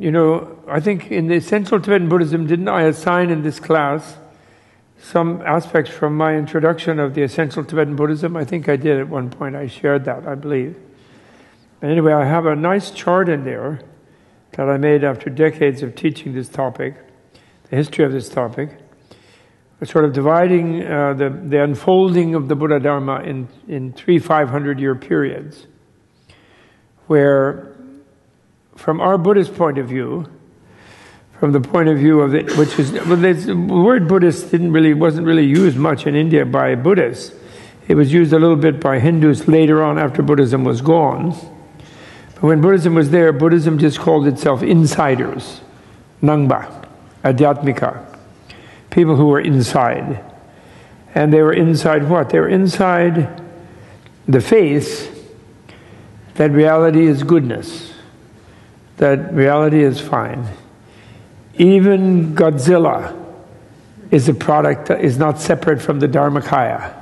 You know, I think in the Central Tibetan Buddhism, didn't I assign in this class some aspects from my introduction of the Essential Tibetan Buddhism? I think I did at one point. I shared that, I believe. Anyway, I have a nice chart in there that I made after decades of teaching this topic, the history of this topic, sort of dividing the unfolding of the Buddha Dharma in three 500-year periods, where, from our Buddhist point of view, from the point of view of it, which is, well, the word Buddhist wasn't really used much in India by Buddhists. It was used a little bit by Hindus later on after Buddhism was gone. But when Buddhism was there, Buddhism just called itself insiders, Nangba, Adhyatmika, people who were inside. And they were inside what? They were inside the faith that reality is goodness, that reality is fine. Even Godzilla is a product that is not separate from the Dharmakaya.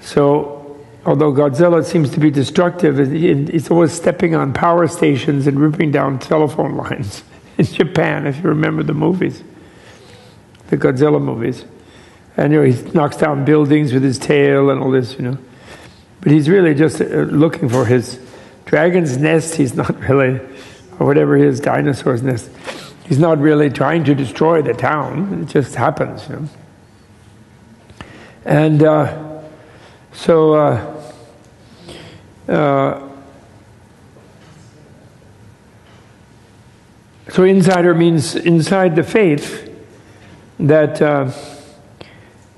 So, although Godzilla seems to be destructive, it's always stepping on power stations and ripping down telephone lines in Japan, if you remember the movies, the Godzilla movies. And you know, he knocks down buildings with his tail and all this, you know. But he's really just looking for his dragon's nest. He's not really, or whatever his dinosaur's nest. He's not really trying to destroy the town. It just happens, you know. And so insider means inside the faith that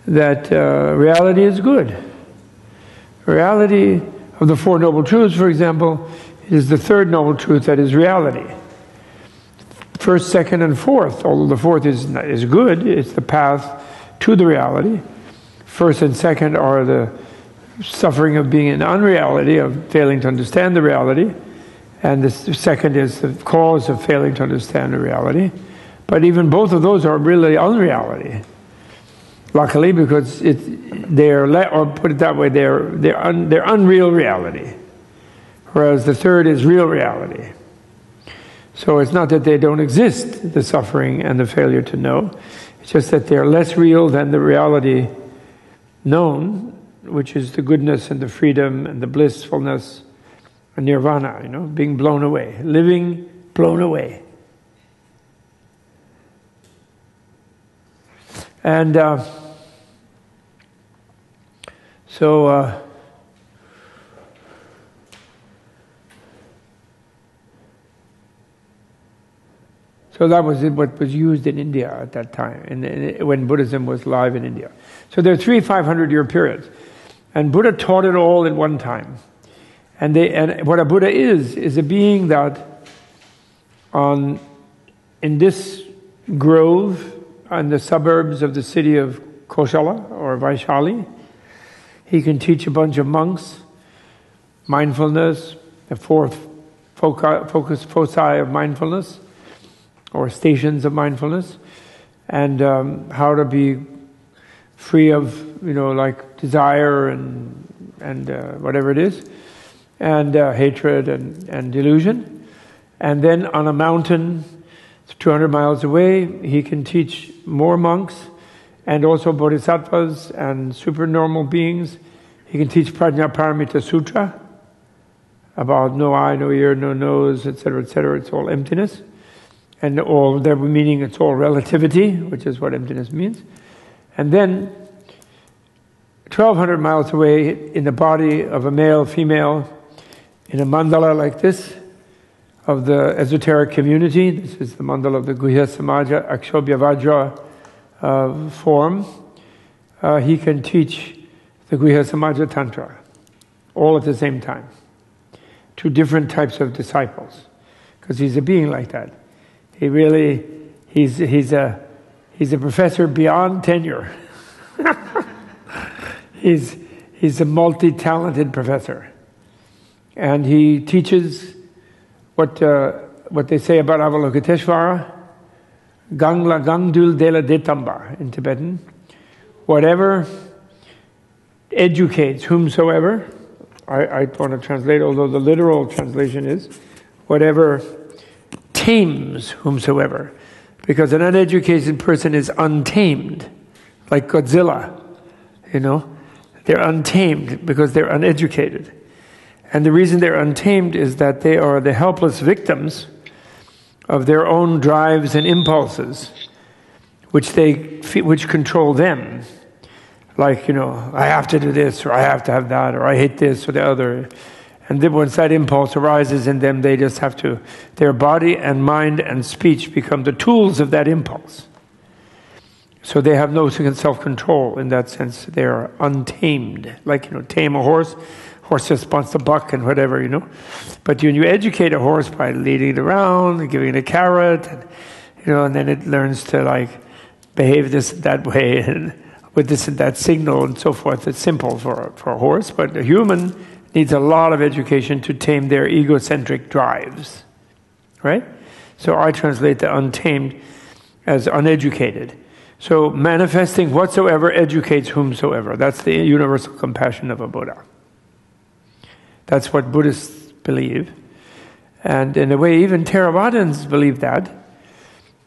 reality is good. Reality of the Four Noble Truths, for example, is the third noble truth that is reality. First, second, and fourth, although the fourth is good, it's the path to the reality. First and second are the suffering of being in unreality, of failing to understand the reality, and the second is the cause of failing to understand the reality. But even both of those are really unreality. Luckily, because they're unreal reality, whereas the third is real reality. So it's not that they don't exist, the suffering and the failure to know. It's just that they're less real than the reality known, which is the goodness and the freedom and the blissfulness and nirvana, you know, being blown away, living blown away. And So that was what was used in India at that time, and when Buddhism was live in India. So there are three 500-year periods. And Buddha taught it all at one time. And what a Buddha is a being that in this grove, in the suburbs of the city of Kosala or Vaishali, he can teach a bunch of monks mindfulness, the four foci of mindfulness, or stations of mindfulness, and how to be free of, you know, like desire and whatever it is, and hatred and delusion. And then on a mountain 200 miles away, he can teach more monks and also bodhisattvas and supernormal beings. He can teach Prajnaparamita Sutra about no eye, no ear, no nose, etc., etc. It's all emptiness. And all there, meaning it's all relativity, which is what emptiness means. And then, 1,200 miles away, in the body of a male, female, in a mandala like this, of the esoteric community, this is the mandala of the Guhya Samaja Akshobhyavajra form, he can teach the Guhya Samaja Tantra, all at the same time, to different types of disciples, because he's a being like that. He really, he's a professor beyond tenure. he's a multi-talented professor, and he teaches what they say about Avalokiteshvara, Gangla Gangdul Dela Detamba in Tibetan. Whatever educates whomsoever. I want to translate, although the literal translation is whatever tames whomsoever, because an uneducated person is untamed, like Godzilla, you know. They're untamed because they're uneducated. And the reason they're untamed is that they are the helpless victims of their own drives and impulses, which control them. Like, you know, I have to do this, or I have to have that, or I hate this or the other. And then once that impulse arises in them, they just have to, their body and mind and speech become the tools of that impulse. So they have no self-control. In that sense, they are untamed. Like, you know, tame a horse. Horse just wants to buck and whatever, you know. But when you educate a horse by leading it around and giving it a carrot, and, you know, and then it learns to, like, behave this and that way and with this and that signal and so forth. It's simple for a horse, but a human needs a lot of education to tame their egocentric drives, right? So I translate the untamed as uneducated. So manifesting whatsoever educates whomsoever. That's the universal compassion of a Buddha. That's what Buddhists believe. And in a way, even Theravadins believe that.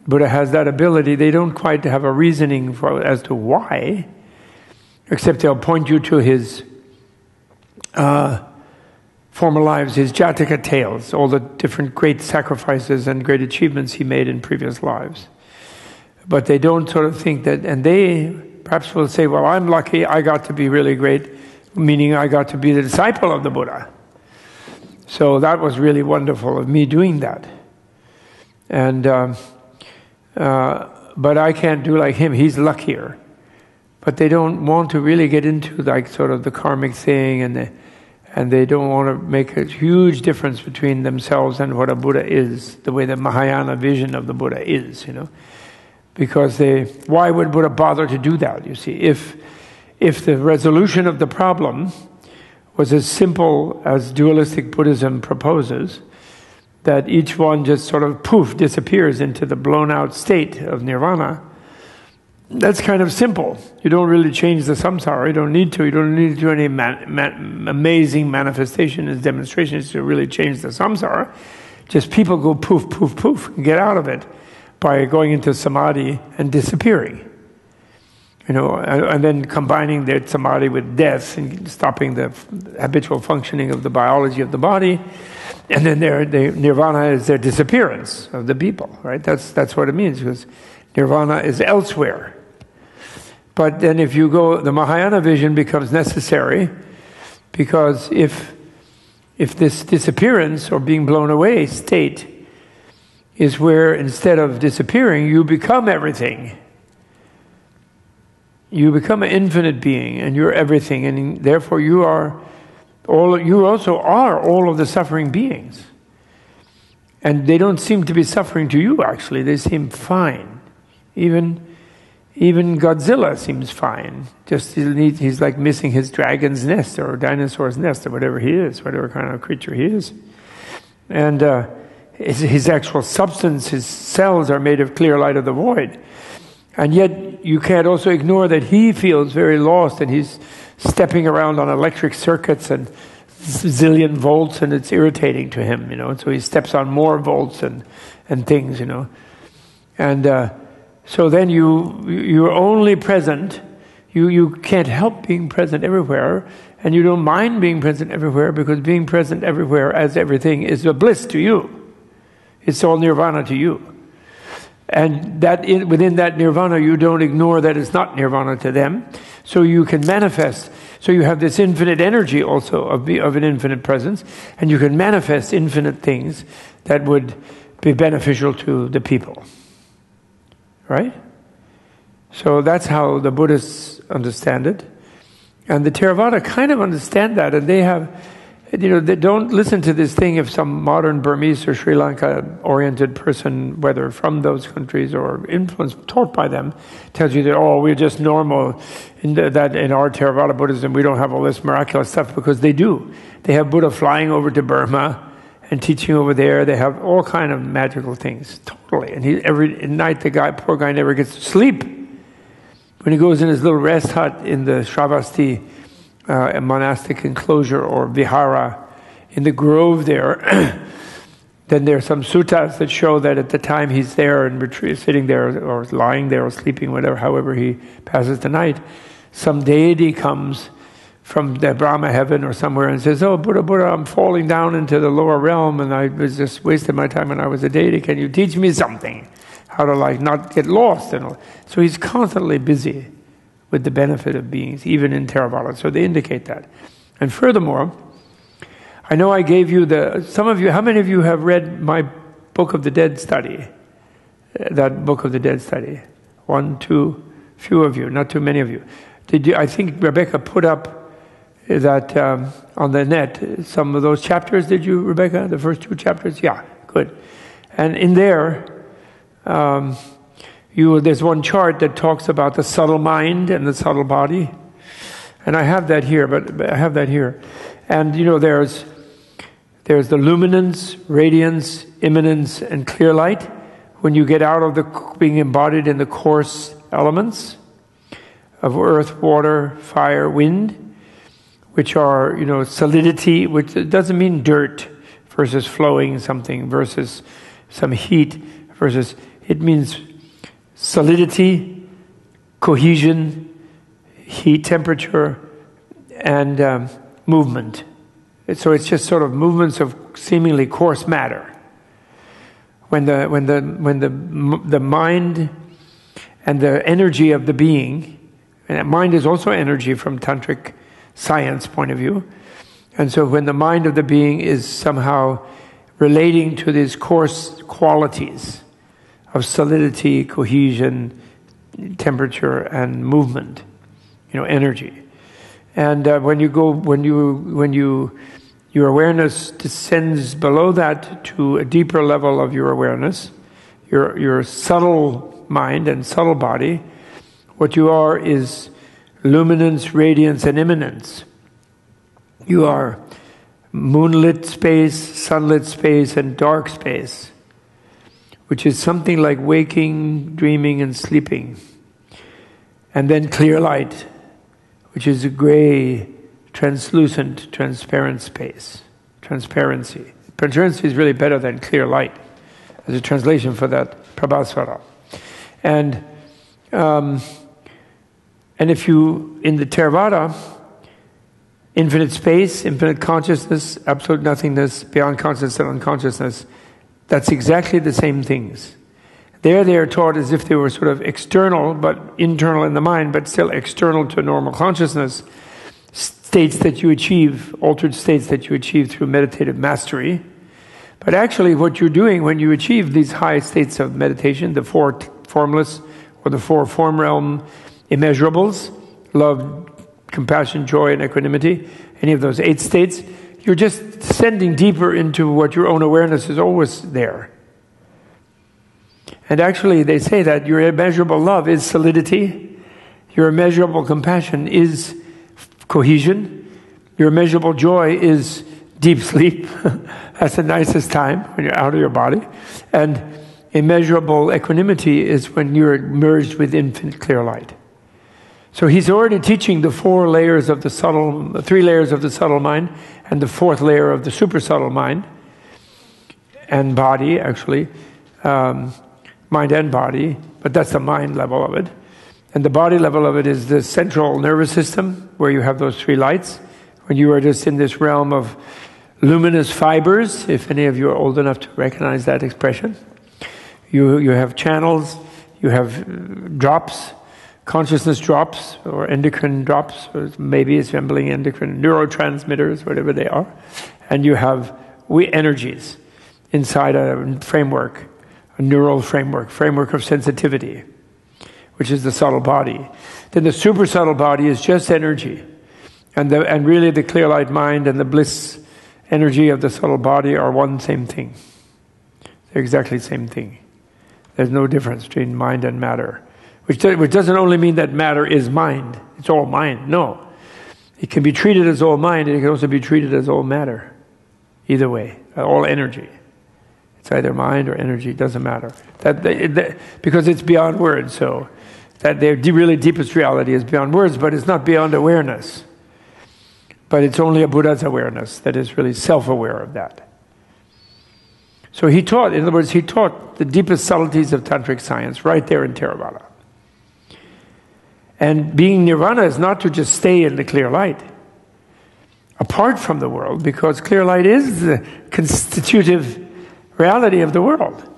Buddha has that ability. They don't quite have a reasoning as to why, except they'll point you to his former lives, his Jataka tales, all the different great sacrifices and great achievements he made in previous lives. But they don't sort of think that, and they perhaps will say, well, I'm lucky, I got to be really great, meaning I got to be the disciple of the Buddha. So that was really wonderful of me doing that. And but I can't do like him, he's luckier. But they don't want to really get into like sort of the karmic thing, and they don't want to make a huge difference between themselves and what a Buddha is, the way the Mahayana vision of the Buddha is, you know. Because why would Buddha bother to do that, you see? If the resolution of the problem was as simple as dualistic Buddhism proposes, that each one just sort of poof, disappears into the blown out state of nirvana, that's kind of simple. You don't really change the samsara, you don't need to. You don't need to do any amazing manifestation and demonstrations to really change the samsara. Just people go poof, poof, poof, and get out of it by going into samadhi and disappearing. You know, and then combining their samadhi with death and stopping the habitual functioning of the biology of the body, and then their nirvana is their disappearance of the people, right? That's what it means, because nirvana is elsewhere. But then if you go, the Mahayana vision becomes necessary, because if this disappearance or being blown away state is where, instead of disappearing, you become everything. You become an infinite being, and you're everything, and therefore you also are all of the suffering beings. And they don't seem to be suffering to you, actually. They seem fine. Even Godzilla seems fine. Just he's like missing his dragon's nest or dinosaur's nest or whatever he is, whatever kind of creature he is. And his actual substance, his cells are made of clear light of the void. And yet, you can't also ignore that he feels very lost, and he's stepping around on electric circuits and zillion volts, and it's irritating to him, you know. And so he steps on more volts and things, you know. And so then you're only present. You can't help being present everywhere, and you don't mind being present everywhere, because being present everywhere as everything is a bliss to you. It's all nirvana to you. And that within that nirvana, you don't ignore that it's not nirvana to them. So you can manifest. So you have this infinite energy also of an infinite presence. And you can manifest infinite things that would be beneficial to the people. Right? So that's how the Buddhists understand it. And the Theravada kind of understand that. And they have, you know, they don't listen to this thing if some modern Burmese or Sri Lanka-oriented person, whether from those countries or influenced, taught by them, tells you that, oh, we're just normal, that in our Theravada Buddhism we don't have all this miraculous stuff, because they do. They have Buddha flying over to Burma and teaching over there. They have all kind of magical things, totally. And every night the poor guy never gets to sleep. When he goes in his little rest hut in the Shravasti, a monastic enclosure or vihara in the grove there, Then there are some suttas that show that at the time he's there and sitting there or lying there or sleeping, whatever, however he passes the night, some deity comes from the Brahma heaven or somewhere and says, "Oh, Buddha, Buddha, I'm falling down into the lower realm and I was just wasting my time and I was a deity. Can you teach me something? How to not get lost?" And all. So he's constantly busy with the benefit of beings, even in Theravada. So they indicate that. And furthermore, I know I gave you some of you, how many of you have read my Book of the Dead study? That Book of the Dead study? One, two, few of you, not too many of you. I think Rebecca put up that on the net, some of those chapters, did you, Rebecca? The first two chapters? Yeah, good. And in there, there's one chart that talks about the subtle mind and the subtle body. And I have that here, And, you know, there's the luminance, radiance, immanence, and clear light. When you get out of being embodied in the coarse elements of earth, water, fire, wind, which are, you know, solidity, which doesn't mean dirt versus flowing something versus some heat versus, it means solidity, cohesion, heat, temperature, and movement. So it's just sort of movements of seemingly coarse matter. When the mind and the energy of the being, and mind is also energy from tantric science point of view, and so when the mind of the being is somehow relating to these coarse qualities of solidity, cohesion, temperature, and movement, you know, energy, and your awareness descends below that to a deeper level of your awareness, your subtle mind and subtle body, what you are is luminance, radiance, and immanence. You are moonlit space, sunlit space, and dark space, which is something like waking, dreaming, and sleeping. And then clear light, which is a gray, translucent, transparent space. Transparency. Transparency is really better than clear light. There's a translation for that, Prabhasvara. And if you, in the Theravada, infinite space, infinite consciousness, absolute nothingness, beyond consciousness and unconsciousness, that's exactly the same things. There they are taught as if they were sort of external, but internal in the mind, but still external to normal consciousness, states that you achieve, altered states that you achieve through meditative mastery. But actually what you're doing when you achieve these high states of meditation, the four formless or the four form realm, immeasurables, love, compassion, joy, and equanimity, any of those 8 states, you're just descending deeper into what your own awareness is always there. And actually they say that your immeasurable love is solidity, your immeasurable compassion is cohesion, your immeasurable joy is deep sleep, that's the nicest time when you're out of your body, and immeasurable equanimity is when you're merged with infinite clear light. So he's already teaching the 4 layers of the subtle, 3 layers of the subtle mind, and the 4th layer of the super subtle mind and body, actually, mind and body, but that's the mind level of it. And the body level of it is the central nervous system, where you have those 3 lights, when you are just in this realm of luminous fibers, if any of you are old enough to recognize that expression. You have channels, you have drops, consciousness drops, or endocrine drops, or maybe resembling endocrine neurotransmitters, whatever they are, and you have energies inside a framework, a neural framework of sensitivity, which is the subtle body. Then the super subtle body is just energy, and really the clear light mind and the bliss energy of the subtle body are one same thing. They're exactly the same thing. There's no difference between mind and matter. Which doesn't only mean that matter is mind. It's all mind. No. It can be treated as all mind, and it can also be treated as all matter. Either way. All energy. It's either mind or energy. It doesn't matter. Because it's beyond words. So that their really deepest reality is beyond words, but it's not beyond awareness. But it's only a Buddha's awareness that is really self-aware of that. So he taught, in other words, he taught the deepest subtleties of tantric science right there in Theravada. And being nirvana is not to just stay in the clear light, apart from the world, because clear light is the constitutive reality of the world.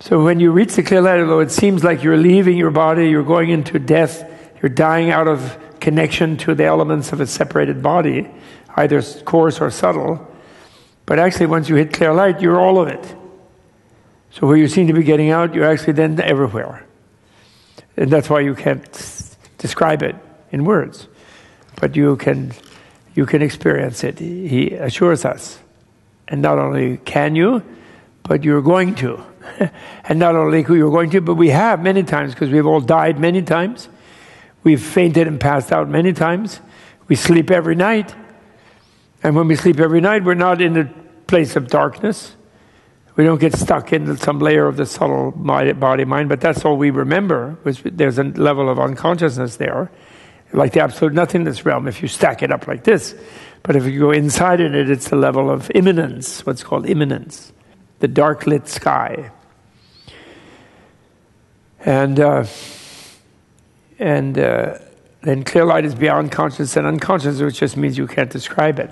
So when you reach the clear light, although it seems like you're leaving your body, you're going into death, you're dying out of connection to the elements of a separated body, either coarse or subtle, but actually once you hit clear light, you're all of it. So where you seem to be getting out, you're actually then everywhere. And that's why you can't describe it in words, but you can experience it, he assures us. And not only can you, but you're going to. And not only you're going to, but we have many times, because we've all died many times. We've fainted and passed out many times. We sleep every night. And when we sleep every night, we're not in the place of darkness. We don't get stuck into some layer of the subtle body-mind, but that's all we remember. There's a level of unconsciousness there, like the absolute nothingness realm, if you stack it up like this. But if you go inside in it, it's the level of immanence, what's called immanence, the dark-lit sky. And then clear light is beyond consciousness and unconsciousness, which just means you can't describe it,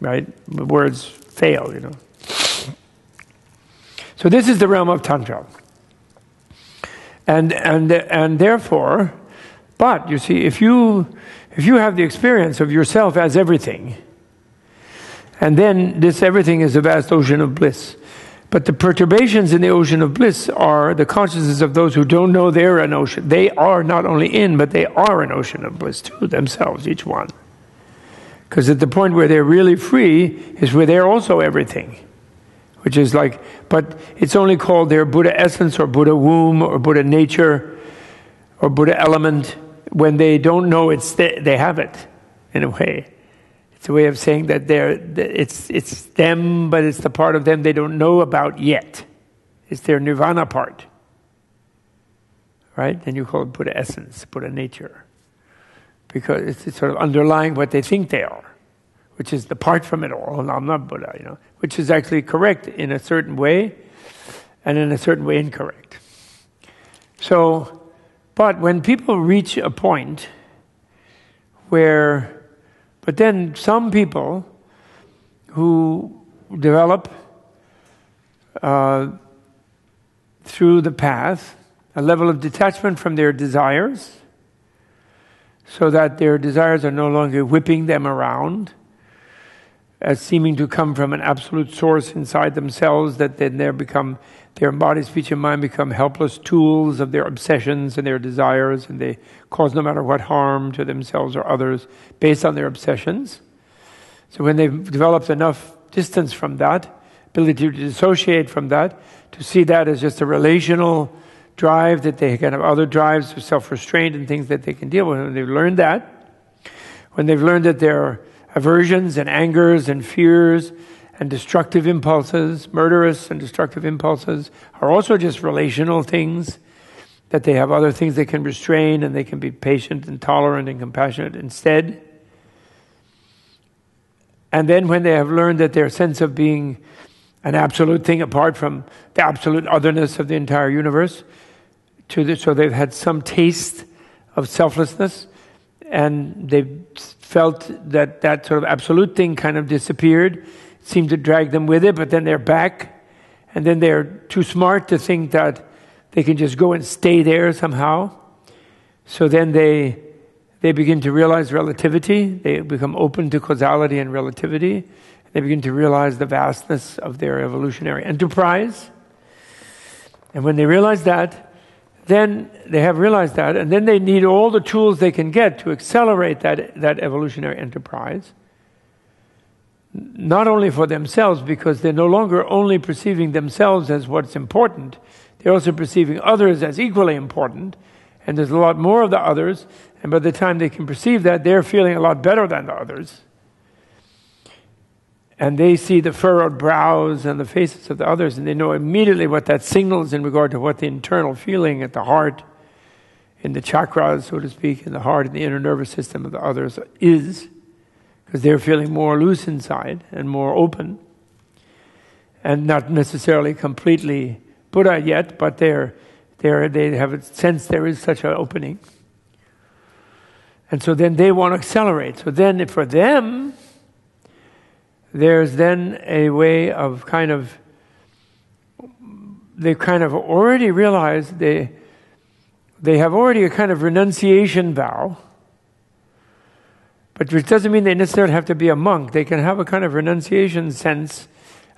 right? Words fail, you know. So this is the realm of Tantra. And therefore, but you see, if you have the experience of yourself as everything, and then this everything is a vast ocean of bliss. But the perturbations in the ocean of bliss are the consciousness of those who don't know they're an ocean. They are not only in, but they are an ocean of bliss too, themselves, each one. Because at the point where they're really free is where they're also everything. Which is like, but it's only called their Buddha essence or Buddha womb or Buddha nature or Buddha element when they don't know it's they have it, in a way. It's a way of saying that it's them, but it's the part of them they don't know about yet. It's their nirvana part, right? Then you call it Buddha essence, Buddha nature, because it's sort of underlying what they think they are, which is the part from it all. I'm not Buddha, you know, which is actually correct in a certain way, and in a certain way incorrect. So, but when people reach a point where. But then some people who develop through the path a level of detachment from their desires, so that their desires are no longer whipping them around as seeming to come from an absolute source inside themselves, that then they become, their body, speech and mind become helpless tools of their obsessions and their desires, and they cause no matter what harm to themselves or others based on their obsessions. So when they've developed enough distance from that, ability to dissociate from that, to see that as just a relational drive, that they can have other drives of self-restraint and things that they can deal with. When they've learned that, when they've learned that their aversions and angers and fears and destructive impulses, murderous and destructive impulses, are also just relational things, that they have other things they can restrain, and they can be patient and tolerant and compassionate instead. And then when they have learned that their sense of being an absolute thing apart from the absolute otherness of the entire universe, so they've had some taste of selflessness, and they've felt that that sort of absolute thing kind of disappeared, seemed to drag them with it, but then they're back, and then they're too smart to think that they can just go and stay there somehow. So then they begin to realize relativity, they become open to causality and relativity, they begin to realize the vastness of their evolutionary enterprise. And when they realize that, then they have realized that, and then they need all the tools they can get to accelerate that evolutionary enterprise. Not only for themselves, because they're no longer only perceiving themselves as what's important, they're also perceiving others as equally important, and there's a lot more of the others, and by the time they can perceive that, they're feeling a lot better than the others. And they see the furrowed brows and the faces of the others, and they know immediately what that signals in regard to what the internal feeling at the heart, in the chakras, so to speak, in the heart, in the inner nervous system of the others is, because they're feeling more loose inside and more open. and not necessarily completely Buddha yet, but they have a sense there is such an opening. And so then they want to accelerate. So then for them, there's then a way of kind of, they kind of already realize they have already a kind of renunciation vow, but which doesn't mean they necessarily have to be a monk. They can have a kind of renunciation sense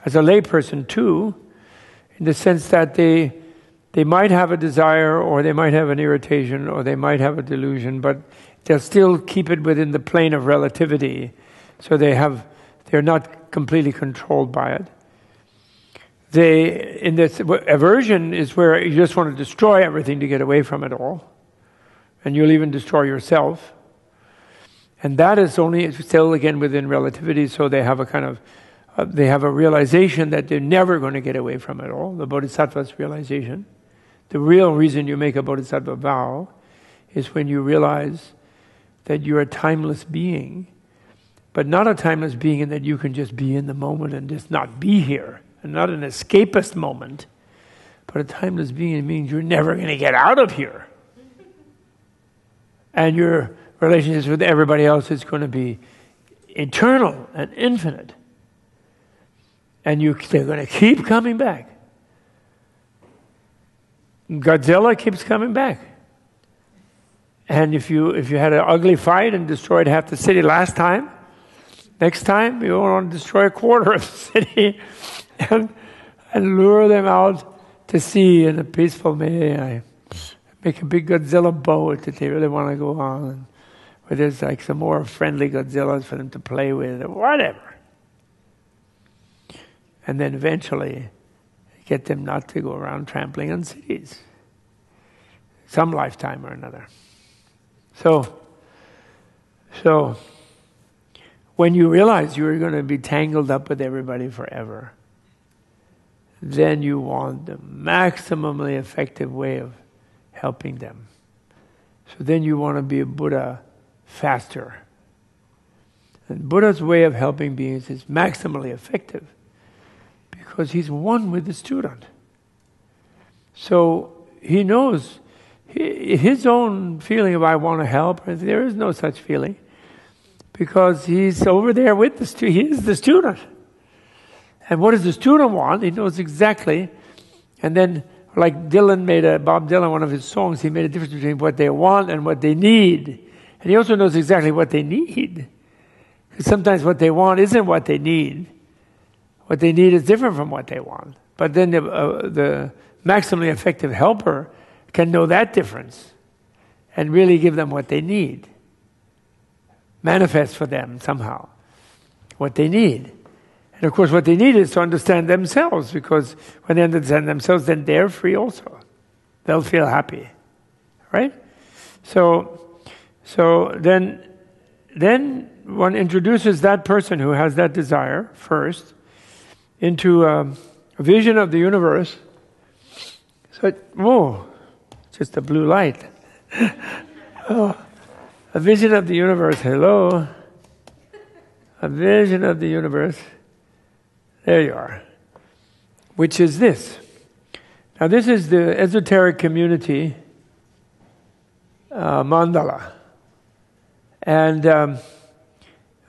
as a layperson too, in the sense that they might have a desire, or they might have an irritation, or they might have a delusion, but they'll still keep it within the plane of relativity. So they're not completely controlled by it. In this aversion is where you just want to destroy everything to get away from it all, and you'll even destroy yourself. And that is only still again within relativity. So they have a kind of they have a realization that they're never going to get away from it all. The Bodhisattva's realization. The real reason you make a Bodhisattva vow is when you realize that you're a timeless being, but not a timeless being in that you can just be in the moment and just not be here, and not an escapist moment, but a timeless being means you're never going to get out of here. And your relationships with everybody else is going to be eternal and infinite. And they're going to keep coming back. Godzilla keeps coming back. And if you had an ugly fight and destroyed half the city last time, next time you want to destroy a quarter of the city and lure them out to sea in a peaceful way. Make a big Godzilla boat that they really want to go on. Where there's like some more friendly Godzillas for them to play with, or whatever. And then eventually get them not to go around trampling on cities. Some lifetime or another. So when you realize you're going to be tangled up with everybody forever, then you want the maximally effective way of helping them. So then you want to be a Buddha faster. And Buddha's way of helping beings is maximally effective, because he's one with the student. So he knows his own feeling of I want to help. There is no such feeling, because he's over there with the student. He is the student. And what does the student want? He knows exactly. And then like Bob Dylan, one of his songs, he made a difference between what they want and what they need. And he also knows exactly what they need. Because sometimes what they want isn't what they need. What they need is different from what they want. But then the maximally effective helper can know that difference and really give them what they need. Manifest for them somehow what they need. And of course what they need is to understand themselves, because when they understand themselves, then they're free also. They'll feel happy, right? So then one introduces that person who has that desire first into a vision of the universe. So, whoa, just a blue light. Oh, a vision of the universe, hello. A vision of the universe. There you are. Which is this. Now this is the esoteric community mandala. And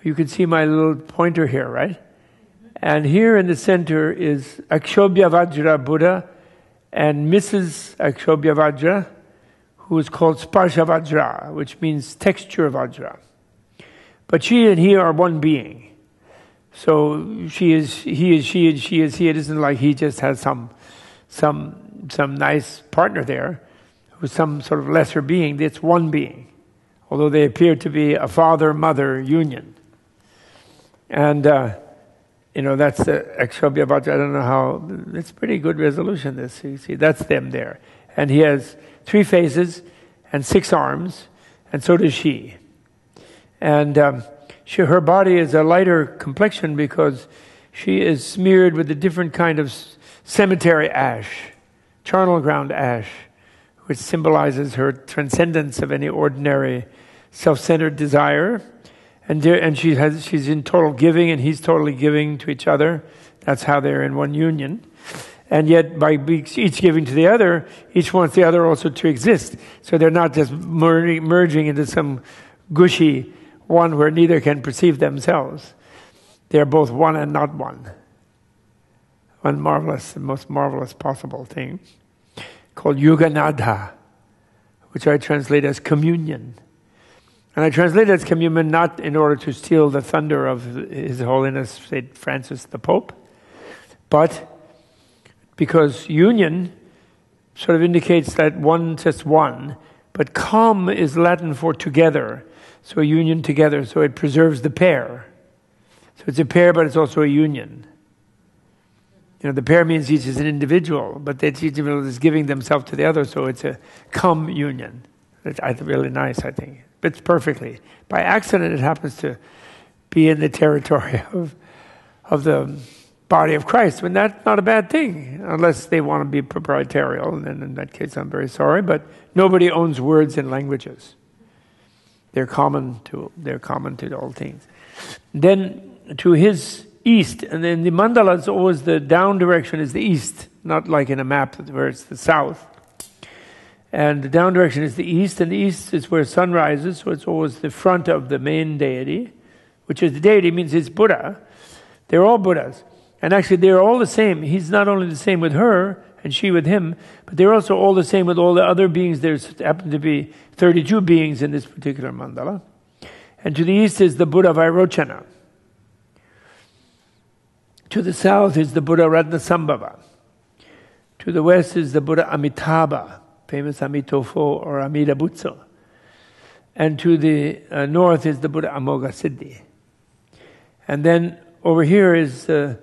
you can see my little pointer here, right? And here in the center is Akshobhyavajra Buddha and Mrs. Akshobhyavajra, who is called Sparshavagra, which means texture vajra. But she and he are one being. So she is he is she and she is he. It isn't like he just has some nice partner there who's some sort of lesser being. It's one being, although they appear to be a father-mother union. And that's the Akshobhyavajra. I don't know how. It's pretty good resolution, this. You see, that's them there. And he has 3 faces and 6 arms, and so does she. And her body is a lighter complexion because she is smeared with a different kind of cemetery ash, charnel ground ash, which symbolizes her transcendence of any ordinary self-centered desire. And she's in total giving, and he's totally giving to each other. That's how they're in one union. And yet, by each giving to the other, each wants the other also to exist. So they're not just merging into some gushy one where neither can perceive themselves. They're both one and not one. One marvelous, the most marvelous possible thing, called Yoganadha, which I translate as communion. And I translate it as communion not in order to steal the thunder of His Holiness St. Francis the Pope, but because union sort of indicates that one just one, but com is Latin for together, so union together, so it preserves the pair. So it's a pair, but it's also a union. You know, the pair means each is an individual, but each individual is giving themselves to the other, so it's a com union. It's really nice, I think. It fits perfectly. By accident, it happens to be in the territory of the body of Christ. And that's not a bad thing, unless they want to be proprietarial. And then in that case, I'm very sorry. But nobody owns words and languages. They're common to all things. Then to his east, and then the mandala is always the down direction is the east, not like in a map where it's the south. And the down direction is the east, and the east is where sun rises, so it's always the front of the main deity, which is the deity means it's Buddha. They're all Buddhas. And actually, they're all the same. He's not only the same with her, and she with him, but they're also all the same with all the other beings. There's happen to be 32 beings in this particular mandala. And to the east is the Buddha Vairochana. To the south is the Buddha Ratnasambhava. To the west is the Buddha Amitabha, famous Amitofo or Amida Butsu. And to the north is the Buddha Amoghasiddhi. And then over here is the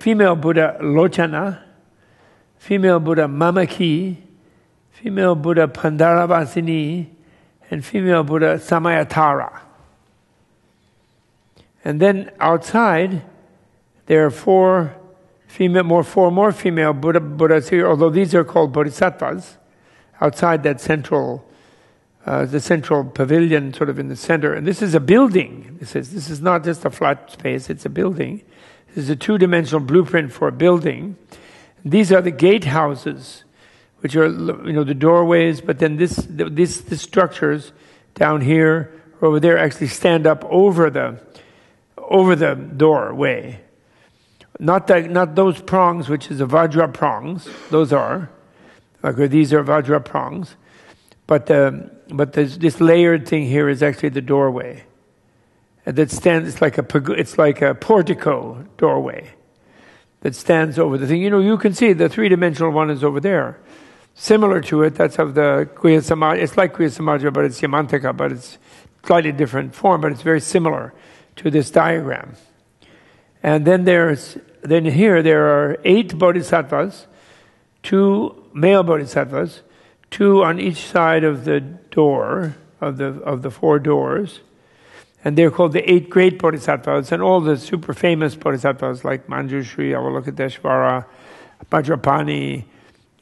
female Buddha Lochana, female Buddha Mamaki, female Buddha Pandaravasini, and female Buddha Samayatara. And then outside, there are four more female Buddhas here, although these are called bodhisattvas, outside that central pavilion, sort of in the center. And this is a building. This is not just a flat space, it's a building. This is a two-dimensional blueprint for a building. These are the gatehouses, which are, you know, the doorways, but then these structures down here or over there actually stand up over the doorway. Not those prongs, which is the Vajra prongs. These are Vajra prongs, but this layered thing here is actually the doorway. And that stands. It's like a portico doorway that stands over the thing. You know, you can see the three-dimensional one is over there. Similar to it, that's of the Kuya Samaja. It's like Kuya Samaja, but it's Yamantaka, but it's slightly different form, but it's very similar to this diagram. And then here there are 8 bodhisattvas, 2 male bodhisattvas, 2 on each side of the door of the 4 doors, and they're called the 8 great bodhisattvas, and all the super famous bodhisattvas like Manjushri, Avalokiteshvara, Vajrapani,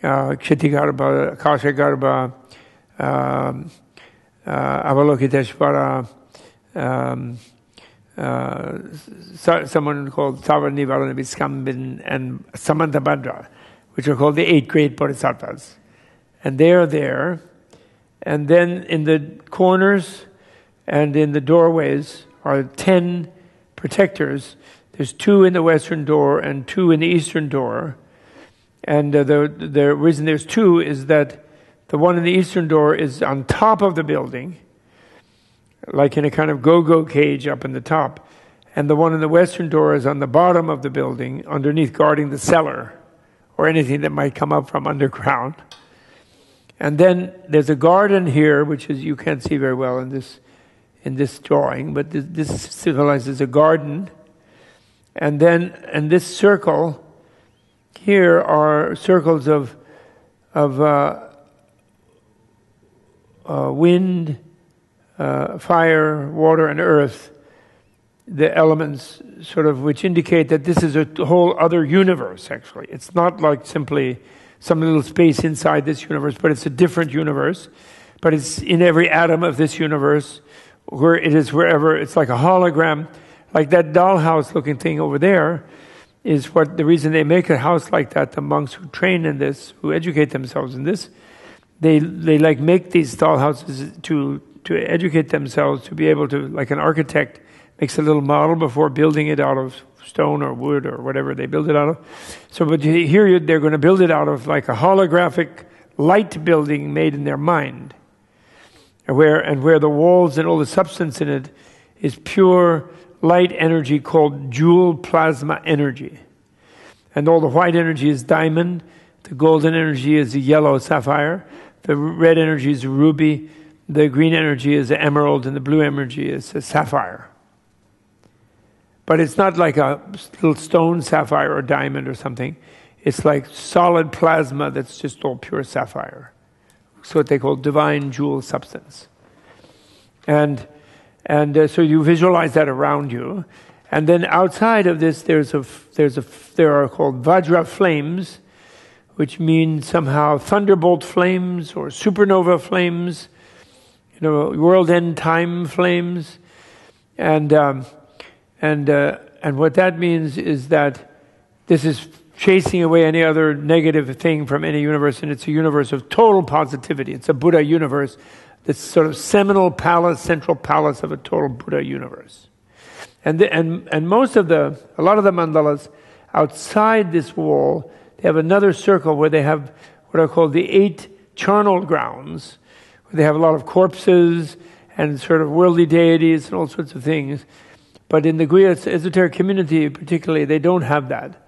Kshittigarbha, Akashagarbha, Avalokiteshvara. Someone called Savarnivaranaviskambin and Samantabhadra, which are called the 8 great bodhisattvas. And they are there. And then in the corners and in the doorways are 10 protectors. There's 2 in the western door and 2 in the eastern door. And the reason there's 2 is that the one in the eastern door is on top of the building, like in a kind of go-go cage up in the top. And the one in the western door is on the bottom of the building, underneath guarding the cellar or anything that might come up from underground. And then there's a garden here, which is you can't see very well in this drawing, but this symbolizes a garden. And then in this circle, here are circles of wind, fire, water, and earth, the elements sort of which indicate that this is a whole other universe, actually. It's not like simply some little space inside this universe, but it's a different universe. But it's in every atom of this universe, where it is wherever, it's like a hologram, like that dollhouse-looking thing over there is what the reason they make a house like that. The monks who train in this, who educate themselves in this, they like make these dollhouses to educate themselves, to be able to, like an architect makes a little model before building it out of stone or wood or whatever they build it out of. So, but here they're going to build it out of like a holographic light building made in their mind, where the walls and all the substance in it is pure light energy called joule plasma energy. And all the white energy is diamond, the golden energy is the yellow sapphire, the red energy is ruby, the green energy is the emerald, and the blue energy is the sapphire. But it's not like a little stone sapphire or diamond or something. It's like solid plasma that's just all pure sapphire. It's what they call divine jewel substance. And so you visualize that around you. And then outside of this, there are called Vajra flames, which mean somehow thunderbolt flames or supernova flames, you know, world end time flames. And what that means is that this is chasing away any other negative thing from any universe, and it's a universe of total positivity. It's a Buddha universe, this sort of seminal palace, central palace of a total Buddha universe. And most of a lot of the mandalas outside this wall, they have another circle where they have what are called the 8 charnel grounds, where they have a lot of corpses and sort of worldly deities and all sorts of things. But in the Guhya esoteric community particularly, they don't have that,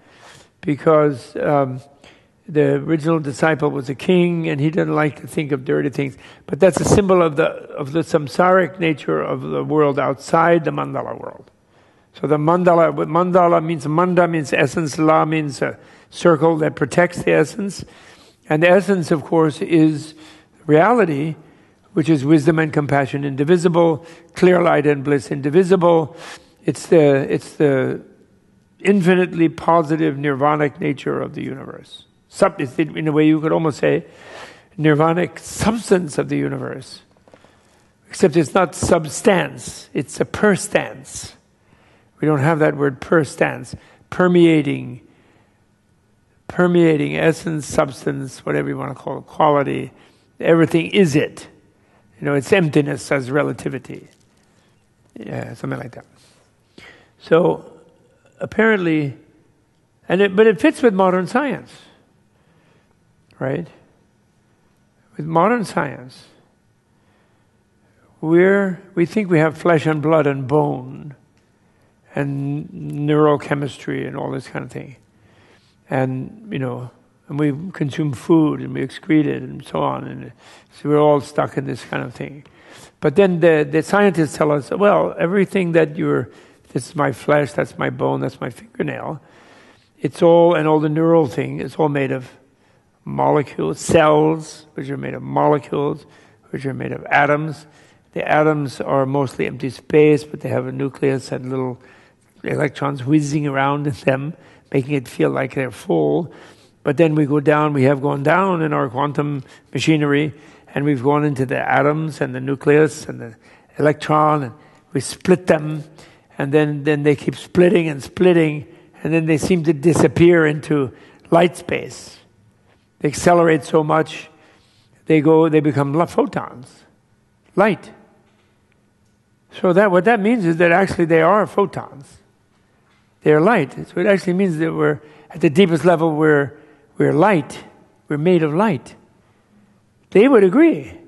because the original disciple was a king and he didn't like to think of dirty things. But that's a symbol of the samsaric nature of the world outside the mandala world. So the mandala means, manda means essence, la means a circle that protects the essence. And the essence, of course, is reality, which is wisdom and compassion indivisible, clear light and bliss indivisible. It's the infinitely positive nirvanic nature of the universe. In a way, you could almost say nirvanic substance of the universe. Except it's not substance, it's a perstance. We don't have that word perstance. Permeating essence, substance, whatever you want to call it, quality. Everything is it. You know, it's emptiness as relativity. Yeah, something like that. So apparently, but it fits with modern science, right? With modern science, we think we have flesh and blood and bone and neurochemistry and all this kind of thing, and you know, and we consume food and we excrete it and so on, and so we're all stuck in this kind of thing. But then the scientists tell us, well, everything that you're this is my flesh, that's my bone, that's my fingernail. It's all, and all the neural thing, it's all made of molecules, cells, which are made of molecules, which are made of atoms. The atoms are mostly empty space, but they have a nucleus and little electrons whizzing around in them, making it feel like they're full. But then we have gone down in our quantum machinery, and we've gone into the atoms and the nucleus and the electron, and we split them. And then they keep splitting and splitting, and then they seem to disappear into light space. They accelerate so much, they become photons, light. So what that means is that actually they are photons. They are light. So it actually means that we're, at the deepest level, we're light. We're made of light. They would agree.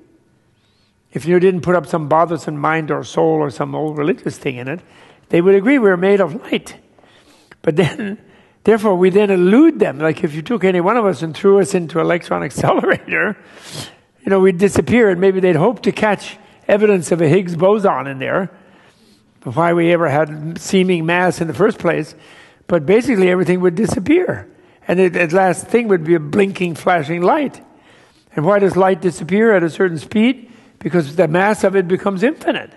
If you didn't put up some bothersome mind or soul or some old religious thing in it, they would agree we're made of light. But then, therefore, we then elude them. Like if you took any one of us and threw us into an electron accelerator, you know, we'd disappear, and maybe they'd hope to catch evidence of a Higgs boson in there, why we ever had seeming mass in the first place. But basically, everything would disappear. And the last thing would be a blinking, flashing light. And why does light disappear at a certain speed? Because the mass of it becomes infinite.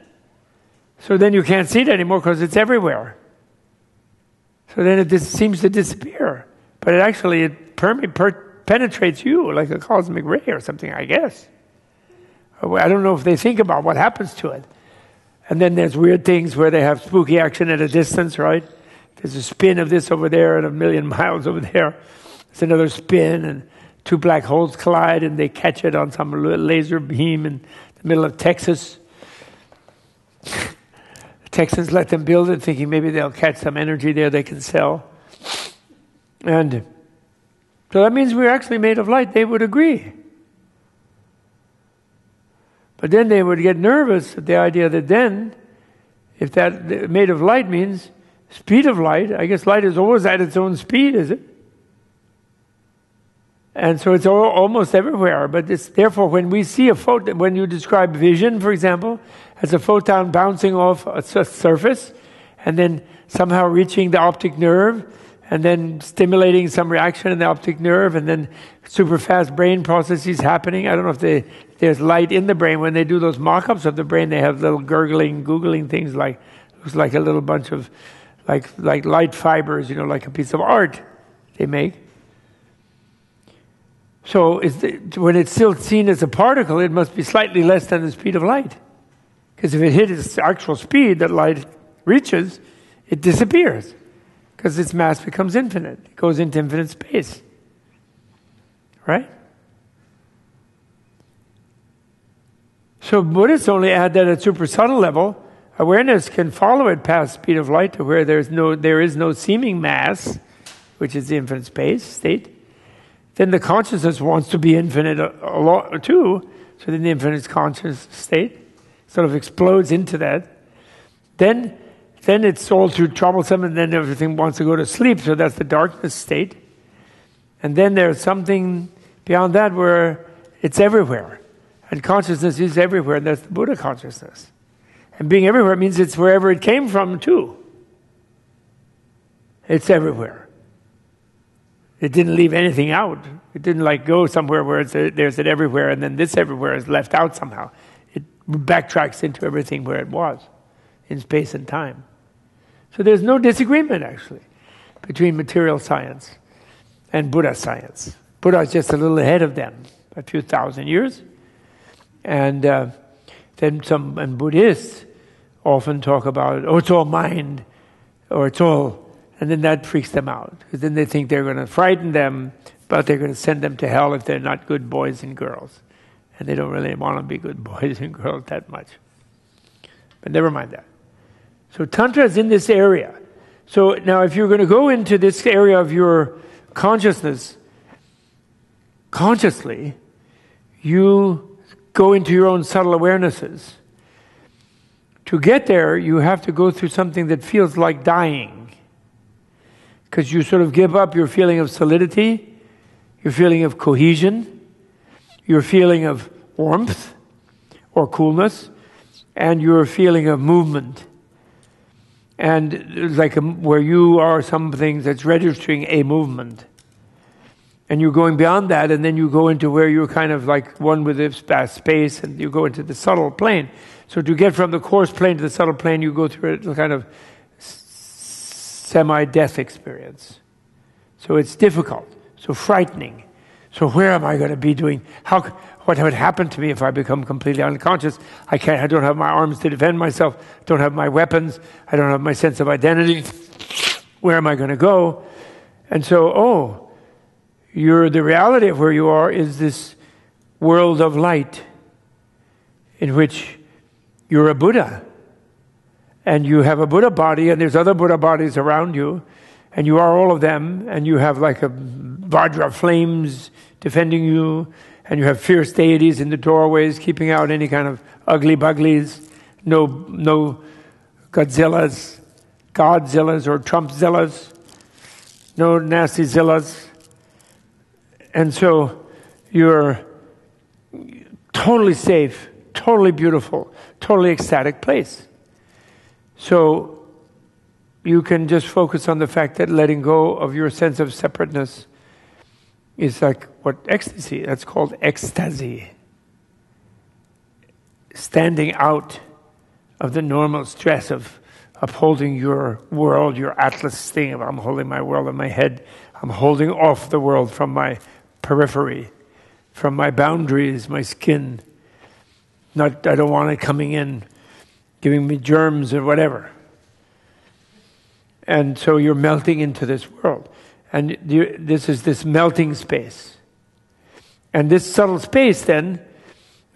So then you can't see it anymore because it's everywhere. So then it seems to disappear. But it actually penetrates you like a cosmic ray or something, I guess. I don't know if they think about what happens to it. And then there's weird things where they have spooky action at a distance, right? There's a spin of this over there and a million miles over there. It's another spin, and two black holes collide and they catch it on some laser beam in the middle of Texas. The Texans let them build it, thinking maybe they'll catch some energy there they can sell. And so that means we're actually made of light. They would agree. But then they would get nervous at the idea that then, if that made of light means speed of light, I guess light is always at its own speed, is it? And so it's almost everywhere. But it's, therefore, when we see a photon, when you describe vision, for example, as a photon bouncing off a surface and then somehow reaching the optic nerve and then stimulating some reaction in the optic nerve and then super fast brain processes happening. I don't know if there's light in the brain. When they do those mock-ups of the brain, they have little gurgling, googling things like, it was like a little bunch of like light fibers, you know, like a piece of art they make. So when it's still seen as a particle, it must be slightly less than the speed of light. Because if it hit its actual speed that light reaches, it disappears. Because its mass becomes infinite. It goes into infinite space. Right? So Buddhists only add that at super subtle level, awareness can follow it past speed of light to where there is no seeming mass, which is the infinite space state. Then the consciousness wants to be infinite too, so then the infinite conscious state sort of explodes into that. Then it's all too troublesome, and then everything wants to go to sleep, so that's the darkness state. And then there's something beyond that where it's everywhere, and consciousness is everywhere, and that's the Buddha consciousness. And being everywhere means it's wherever it came from too. It's everywhere. It didn't leave anything out. It didn't like go somewhere where there's it everywhere, and then this everywhere is left out somehow. It backtracks into everything where it was, in space and time. So there's no disagreement, actually, between material science and Buddha science. Buddha is just a little ahead of them, a few thousand years. And then Buddhists often talk about, oh, it's all mind, or it's all. And then that freaks them out, because then they think they're going to frighten them, but they're going to send them to hell if they're not good boys and girls. And they don't really want to be good boys and girls that much. But never mind that. So Tantra is in this area. So now if you're going to go into this area of your consciousness consciously, you go into your own subtle awarenesses. To get there, you have to go through something that feels like dying. Because you sort of give up your feeling of solidity, your feeling of cohesion, your feeling of warmth or coolness, and your feeling of movement. And it's like where you are something that's registering a movement. And you're going beyond that, and then you go into where you're kind of like one with the space, and you go into the subtle plane. So to get from the coarse plane to the subtle plane, you go through a kind of semi-death experience. So it's difficult, so frightening. So where am I going to be doing? What would happen to me if I become completely unconscious? I don't have my arms to defend myself. I don't have my weapons. I don't have my sense of identity. Where am I going to go? And so, the reality of where you are is this world of light in which you're a Buddha. And you have a Buddha body, and there's other Buddha bodies around you, and you are all of them, and you have like a Vajra flames defending you, and you have fierce deities in the doorways keeping out any kind of ugly buglies, no Godzillas, Godzillas or Trumpzillas, no nasty Zillas. And so you're totally safe, totally beautiful, totally ecstatic place. So you can just focus on the fact that letting go of your sense of separateness is like what ecstasy, that's called ecstasy. Standing out of the normal stress of upholding your world, your atlas thing of I'm holding my world in my head, I'm holding off the world from my periphery, from my boundaries, my skin. I don't want it coming in, giving me germs or whatever. And so you're melting into this world. And this is this melting space. And this subtle space then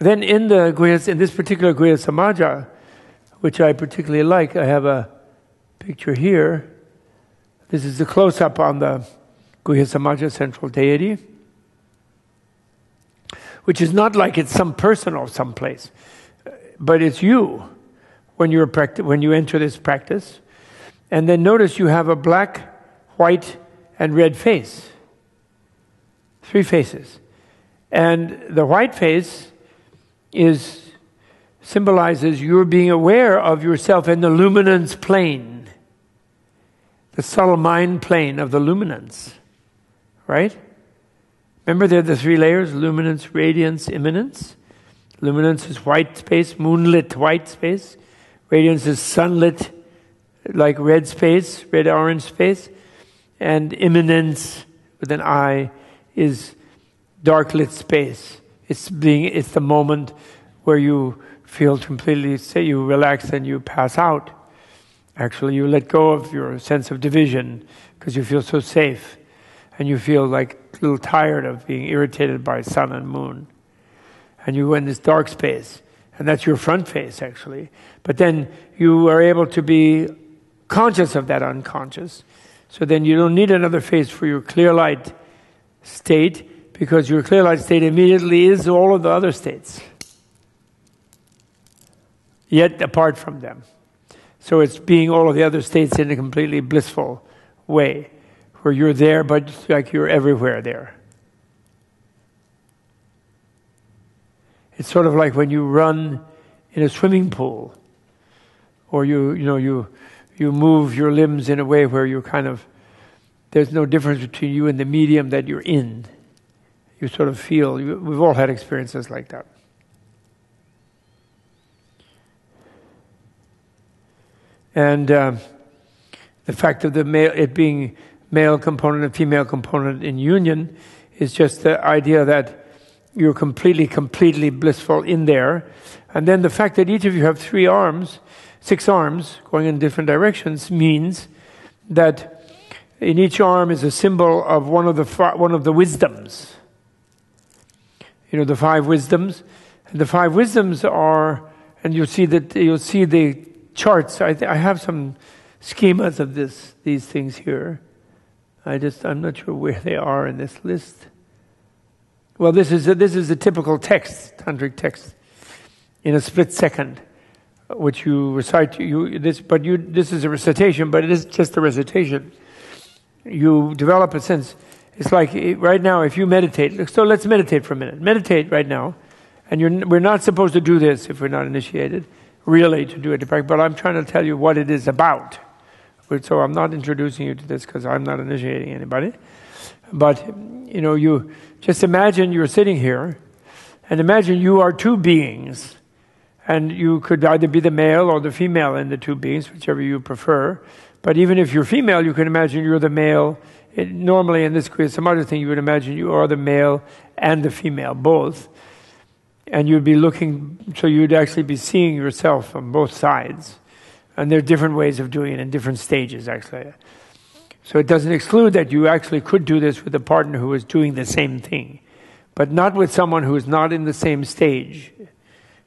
in the Guhya, in this particular Guhya Samaja, which I particularly like, I have a picture here. This is the close-up on the Guhya Samaja central deity, which is not like it's some person or some place, but it's you when you enter this practice. And then notice you have a black, white, and red face. Three faces. And the white face symbolizes your being aware of yourself in the luminance plane, the subtle mind plane of the luminance, right? Remember there are the three layers, luminance, radiance, immanence. Luminance is white space, moonlit white space. Radiance is sunlit, like red space, red-orange space. And immanence, with an I, is dark-lit space. It's the moment where you feel completely, say you relax and you pass out. Actually, you let go of your sense of division because you feel so safe. And you feel like a little tired of being irritated by sun and moon. And you go in this dark space. And that's your front face, actually. But then you are able to be conscious of that unconscious. So then you don't need another face for your clear light state, because your clear light state immediately is all of the other states, yet apart from them. So it's being all of the other states in a completely blissful way, where you're there, but like you're everywhere there. It's sort of like when you run in a swimming pool, or you move your limbs in a way where you're kind of, there's no difference between you and the medium that you're in. You sort of feel, we've all had experiences like that. And the fact of it being male component and female component in union is just the idea that you're completely, completely blissful in there. And then the fact that each of you have six arms going in different directions means that in each arm is a symbol of one of the wisdoms. You know, the five wisdoms. And the five wisdoms are, and you'll see the charts. I have some schemas of these things here. I'm not sure where they are in this list. Well, this is a typical text, tantric text, in a split second, which you recite. This is a recitation, but it is just a recitation. You develop a sense. It's like right now, if you meditate. So let's meditate for a minute. Meditate right now, and we're not supposed to do this if we're not initiated, really, to do it. But I'm trying to tell you what it is about. So I'm not introducing you to this because I'm not initiating anybody. But you just imagine you're sitting here, and imagine you are two beings. And you could either be the male or the female in the two beings, whichever you prefer. But even if you're female, you can imagine you're the male. Normally in this Guhya Samaja thing, you would imagine you are the male and the female, both. And you'd be looking, so you'd actually be seeing yourself from both sides. And there are different ways of doing it in different stages, actually. So it doesn't exclude that you actually could do this with a partner who is doing the same thing, but not with someone who is not in the same stage.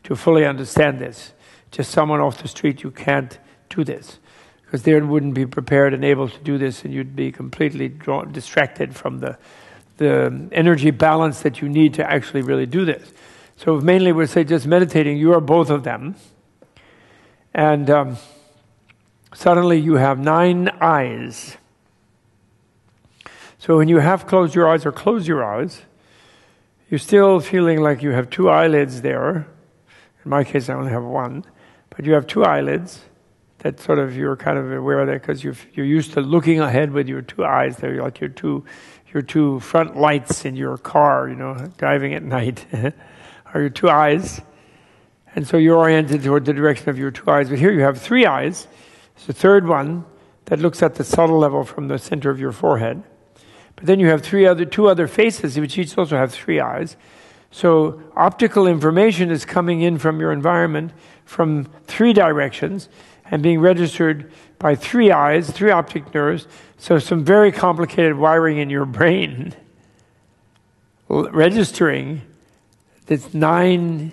To fully understand this, just someone off the street, you can't do this, because they wouldn't be prepared and able to do this, and you'd be completely distracted from the energy balance that you need to actually really do this. So mainly we'll say just meditating, you are both of them, and suddenly you have 9 eyes. So when you half close your eyes or close your eyes, you're still feeling like you have 2 eyelids there. In my case, I only have 1, but you have 2 eyelids. That sort of, you're kind of aware of that because you're used to looking ahead with your 2 eyes. They're like your two front lights in your car, driving at night, are your 2 eyes. And so you're oriented toward the direction of your 2 eyes. But here you have 3 eyes. It's the third one that looks at the subtle level from the center of your forehead. But then you have 2 other faces, which each also have 3 eyes. So optical information is coming in from your environment from 3 directions and being registered by three eyes, three optic nerves, so some very complicated wiring in your brain registering this 9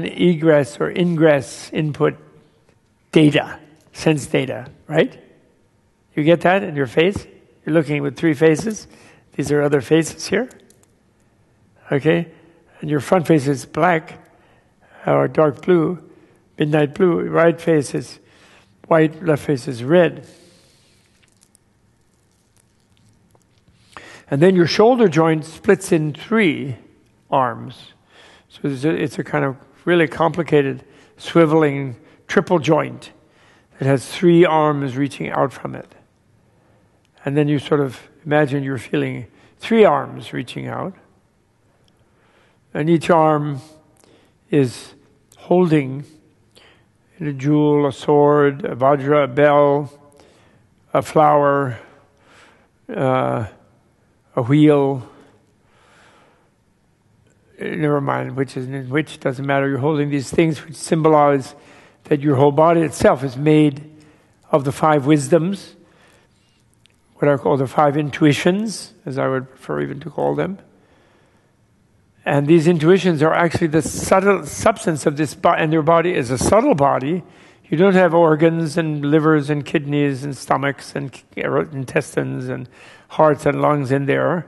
ingress or ingress input data, sense data, right? You get that in your face? You're looking with three faces. These are other faces here. Okay? And your front face is black or dark blue, midnight blue. Right face is white, left face is red. And then your shoulder joint splits in three arms. So it's a kind of really complicated, swiveling triple joint that has three arms reaching out from it. And then you sort of imagine you're feeling three arms reaching out. And each arm is holding a jewel, a sword, a vajra, a bell, a flower, a wheel. Never mind which is in which, doesn't matter. You're holding these things which symbolize that your whole body itself is made of the five wisdoms, what I call the five intuitions, as I would prefer even to call them. And these intuitions are actually the subtle substance of this body, and your body is a subtle body. You don't have organs and livers and kidneys and stomachs and intestines and hearts and lungs in there,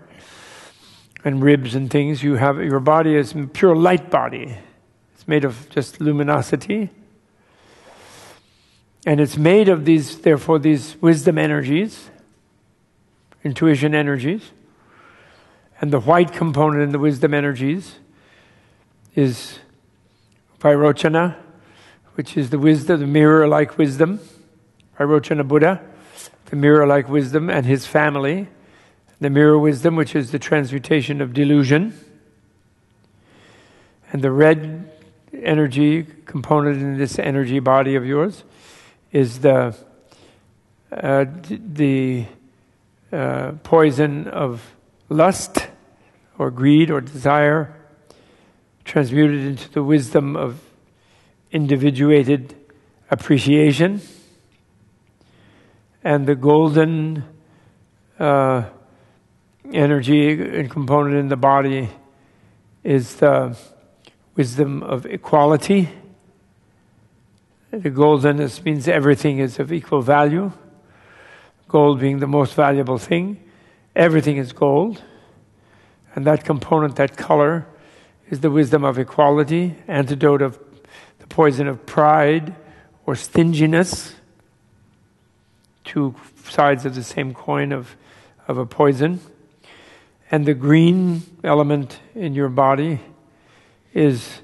and ribs and things. You have, your body is a pure light body. It's made of just luminosity. And it's made of these, therefore, these wisdom energies, intuition energies. And the white component in the wisdom energies is Vairochana, which is the wisdom, the mirror-like wisdom. Vairochana Buddha, the mirror-like wisdom, and his family. The mirror wisdom, which is the transmutation of delusion. And the red energy component in this energy body of yours is the poison of lust or greed or desire, transmuted into the wisdom of individuated appreciation. And the golden energy and component in the body is the wisdom of equality. The goldenness means everything is of equal value, gold being the most valuable thing. Everything is gold, and that component, that color, is the wisdom of equality, antidote of the poison of pride or stinginess, two sides of the same coin of a poison. And the green element in your body is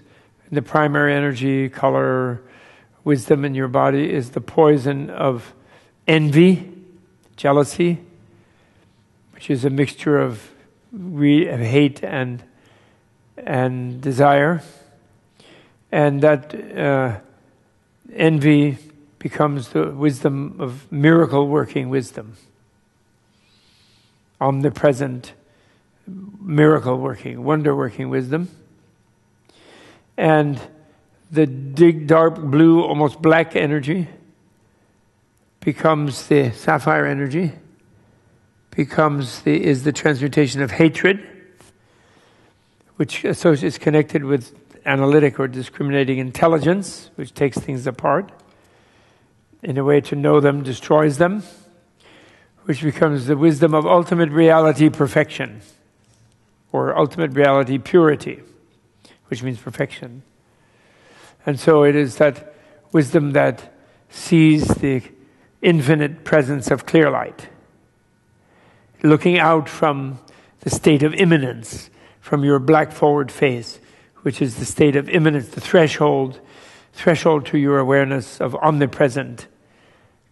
the primary energy, color, wisdom in your body is the poison of envy, jealousy, which is a mixture of hate and desire. And that envy becomes the wisdom of miracle-working wisdom, omnipresent, miracle-working, wonder-working wisdom. And the dark blue, almost black energy becomes the sapphire energy, is the transmutation of hatred, which is connected with analytic or discriminating intelligence, which takes things apart in a way to know them, destroys them, which becomes the wisdom of ultimate reality perfection, or ultimate reality purity, which means perfection. And so it is that wisdom that sees the infinite presence of clear light, looking out from the state of immanence, from your black forward face, which is the state of immanence, the threshold to your awareness of omnipresent,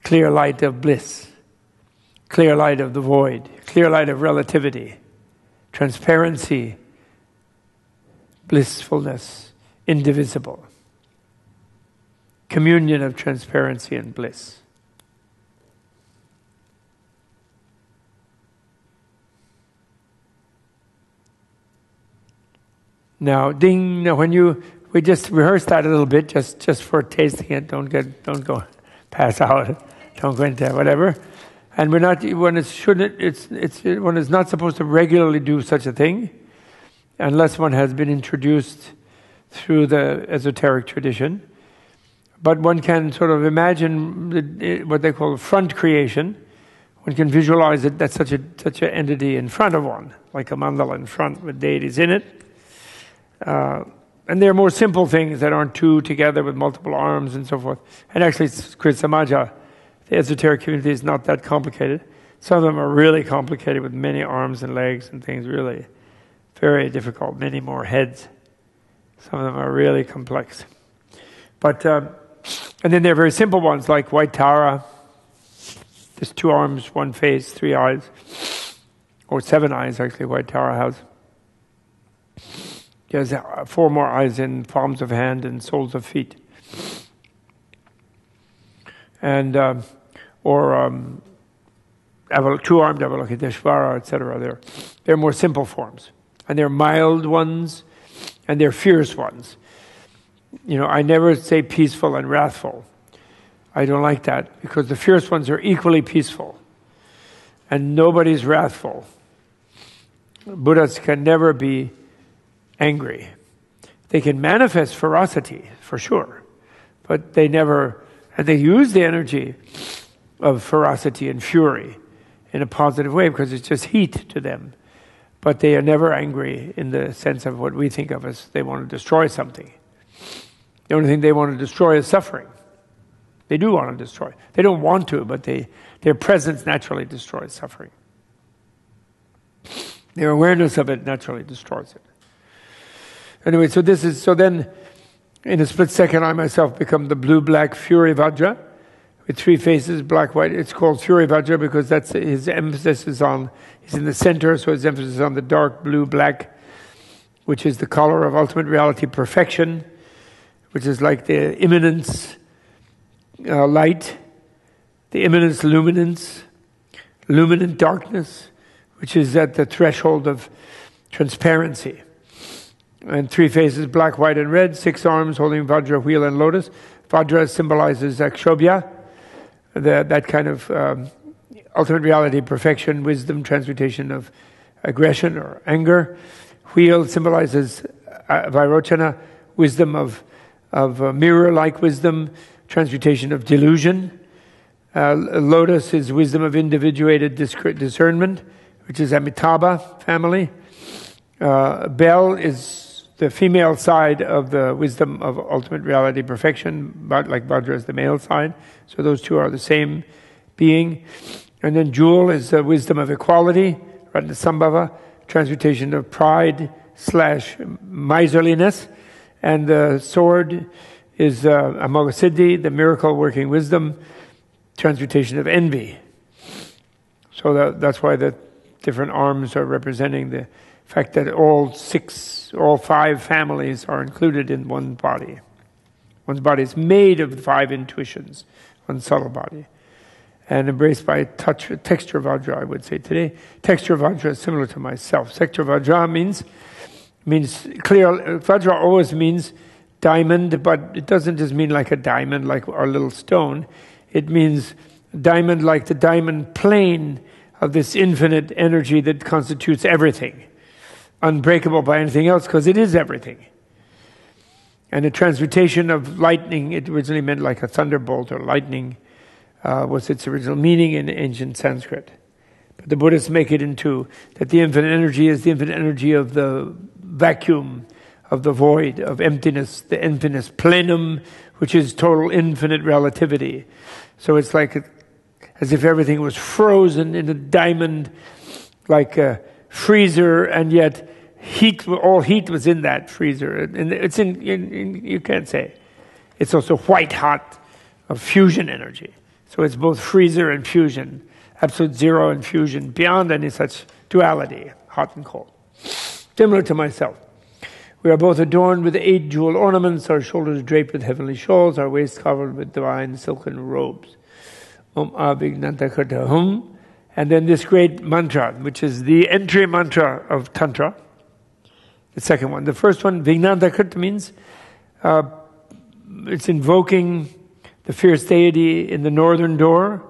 clear light of bliss, clear light of the void, clear light of relativity, transparency, blissfulness, indivisible, communion of transparency and bliss. Now, ding! When we just rehearsed that a little bit, just for tasting it. Don't go pass out, don't go into whatever. And we're not, when it shouldn't, one is not supposed to regularly do such a thing, unless one has been introduced through the esoteric tradition. But one can sort of imagine what they call front creation. One can visualize it, that's such an entity in front of one, like a mandala in front with deities in it. And there are more simple things that aren't two together with multiple arms and so forth. And actually, Krit Samaja, the esoteric community, is not that complicated. Some of them are really complicated with many arms and legs and things, really very difficult, many more heads. Some of them are really complex. But, and then there are very simple ones like Waitara, just two arms, one face, three eyes, or seven eyes actually, Waitara has. He has four more eyes in palms of hand and soles of feet. And, two-armed Avalokiteshvara, etc. They're more simple forms. And they're mild ones, and they're fierce ones. You know, I never say peaceful and wrathful. I don't like that, because the fierce ones are equally peaceful. And nobody's wrathful. Buddhas can never be angry. They can manifest ferocity, for sure. But they never, and they use the energy of ferocity and fury in a positive way, because it's just heat to them. But they are never angry in the sense of what we think of as they want to destroy something. The only thing they want to destroy is suffering. They do want to destroy. They don't want to, but their presence naturally destroys suffering. Their awareness of it naturally destroys it. Anyway, so then, in a split second, I myself become the blue-black Fury Vajra, with three faces, black, white. It's called Fury Vajra because that's his emphasis is on, he's in the center, so his emphasis is on the dark blue, black, which is the color of ultimate reality, perfection, which is like the immanence light, the immanence luminance, luminant darkness, which is at the threshold of transparency. And three faces, black, white, and red, six arms holding Vajra, wheel, and lotus. Vajra symbolizes Akshobhya, that kind of ultimate reality, perfection, wisdom, transmutation of aggression or anger. Wheel symbolizes Vairochana, wisdom of mirror-like wisdom, transmutation of delusion. Lotus is wisdom of individuated discernment, which is Amitabha family. Bell is the female side of the wisdom of ultimate reality, perfection, but like Vajra is the male side. So those two are the same being. And then Jewel is the wisdom of equality, Ratnasambhava, transmutation of pride/miserliness. And the sword is Amoghasiddhi, the miracle-working wisdom, transmutation of envy. So that's why the different arms are representing the fact that all five families are included in one body. One's body is made of the five intuitions, one subtle body, and embraced by texture Vajra, I would say today. Texture Vajra is similar to myself. Texture Vajra means clear. Vajra always means diamond, but it doesn't just mean like a diamond, like our little stone. It means diamond like the diamond plane of this infinite energy that constitutes everything. Unbreakable by anything else, because it is everything. And the transmutation of lightning, it originally meant like a thunderbolt or lightning, was its original meaning in ancient Sanskrit. But the Buddhists make it into that the infinite energy is the infinite energy of the vacuum, of the void, of emptiness, the emptiness plenum, which is total infinite relativity. So it's like as if everything was frozen in a diamond, like a freezer, and yet all heat was in that freezer. And it's you can't say. It's also white hot of fusion energy. So it's both freezer and fusion, absolute zero and fusion, beyond any such duality, hot and cold. Similar to myself. We are both adorned with 8 jewel ornaments, our shoulders draped with heavenly shawls, our waists covered with divine silken robes. Om Avignanta Karta Hum. And then this great mantra, which is the entry mantra of Tantra, the second one. The first one, Vignanta Kritta, means it's invoking the fierce deity in the northern door,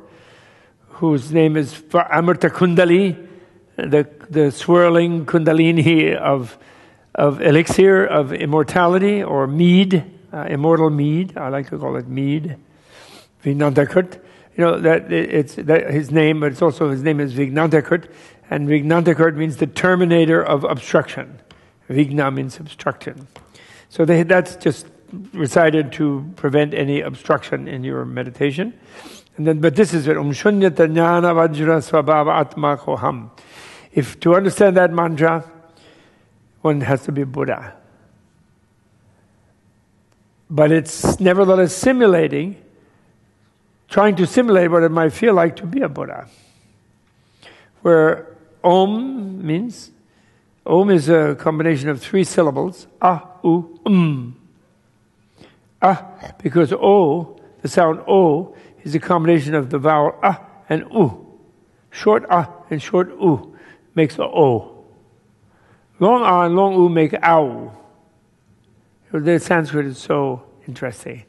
whose name is Amrita Kundali, the swirling kundalini of elixir of immortality, or mead, immortal mead. I like to call it mead, Vignantakut. You know that it's that his name, but it's also his name is Vignantakut, and Vignantakut means the terminator of obstruction. Vigna means obstruction. So that's just recited to prevent any obstruction in your meditation. And then, but this is it. Shunyata jnana vajra svabhava atma koham. If to understand that mantra, one has to be Buddha. But it's nevertheless simulating, trying to simulate what it might feel like to be a Buddha. Where Om means, Om is a combination of three syllables, ah, u, Ah, because O, the sound O, is a combination of the vowel ah and u. Short ah and short u makes a O. Long ah and long u make ow. The Sanskrit is so interesting.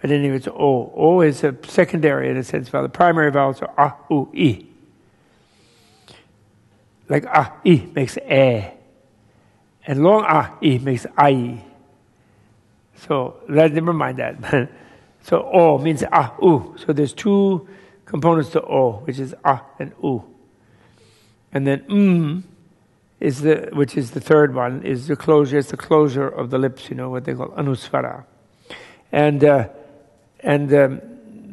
But anyway, it's O. O is a secondary, in a sense, vowel. The primary vowels are ah, u, e. Like ah, e makes eh. And long ah, e makes ai. So, never mind that. So, O means ah, u. So, there's two components to O, which is ah and u. And then is the, which is the third one, is the closure. It's the closure of the lips, you know, what they call anusvara. And the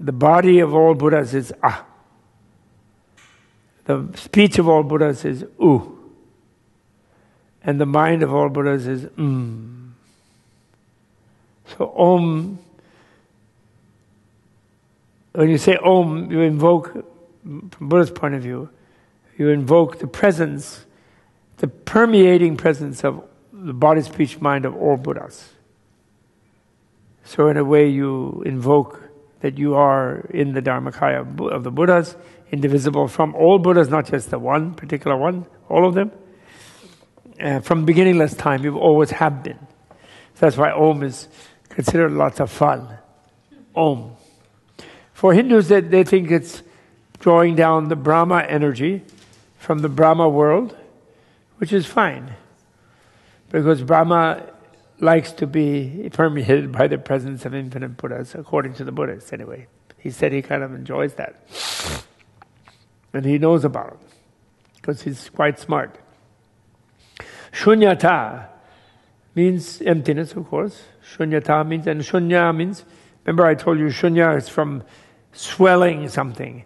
body of all Buddhas is ah. The speech of all Buddhas is u. And the mind of all Buddhas is So Om, when you say Om, you invoke, from Buddha's point of view, you invoke the presence, the permeating presence of the body, speech, mind of all Buddhas. So in a way you invoke that you are in the Dharmakaya of the Buddhas, indivisible from all Buddhas, not just the one particular one, all of them. From beginningless time, you always have been. So that's why Om is considered lots of fun. Om. For Hindus, they think it's drawing down the Brahma energy from the Brahma world, which is fine, because Brahma likes to be permeated by the presence of infinite Buddhas, according to the Buddhists anyway. He said he kind of enjoys that. And he knows about it, because he's quite smart. Shunyata means emptiness, of course. Shunyata means, and shunya means, remember I told you shunya is from swelling something.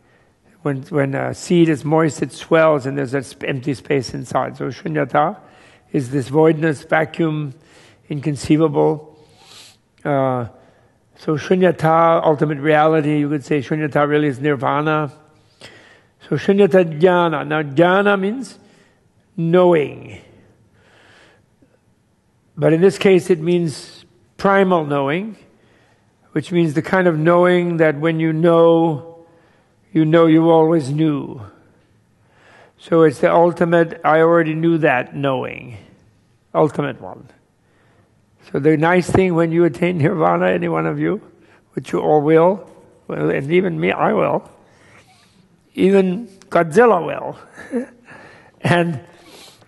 When a seed is moist, it swells and there's an empty space inside. So shunyata is this voidness, vacuum, inconceivable. So shunyata, ultimate reality, you could say shunyata really is nirvana. So shunyata jnana. Now jnana means knowing. But in this case it means primal knowing, which means the kind of knowing that when you know you always knew. So it's the ultimate, I already knew that knowing. Ultimate one. So the nice thing when you attain nirvana, any one of you, which you all will, well, and even me, I will, even Godzilla will. And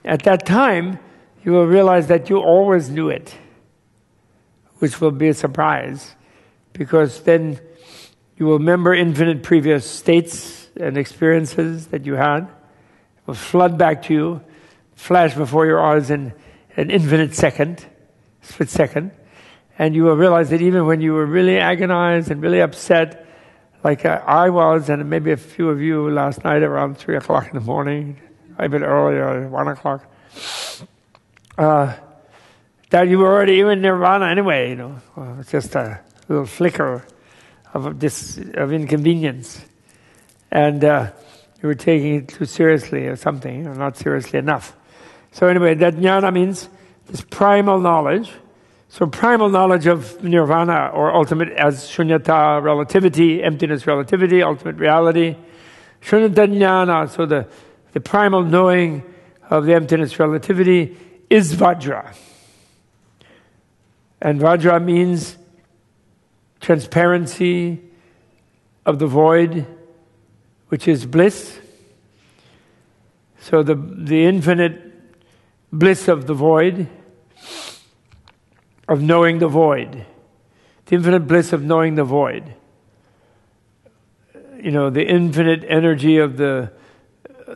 at that time, you will realize that you always knew it, which will be a surprise, because then you will remember infinite previous states and experiences that you had. It will flood back to you, flash before your eyes in an infinite second, split second, and you will realize that even when you were really agonized and really upset, like I was, and maybe a few of you last night around 3 o'clock in the morning, a bit earlier, 1 o'clock, that you were already even nirvana anyway, you know, well, it's just a little flicker of inconvenience, and you were taking it too seriously or something, or not seriously enough. So anyway, that jnana means this primal knowledge. So primal knowledge of nirvana, or ultimate as shunyata, relativity, emptiness, relativity, ultimate reality. Shunyata jnana, so the primal knowing of the emptiness, relativity, is vajra. And vajra means transparency of the void, which is bliss. So the infinite bliss of the void, of knowing the void. The infinite bliss of knowing the void. You know, the infinite energy of the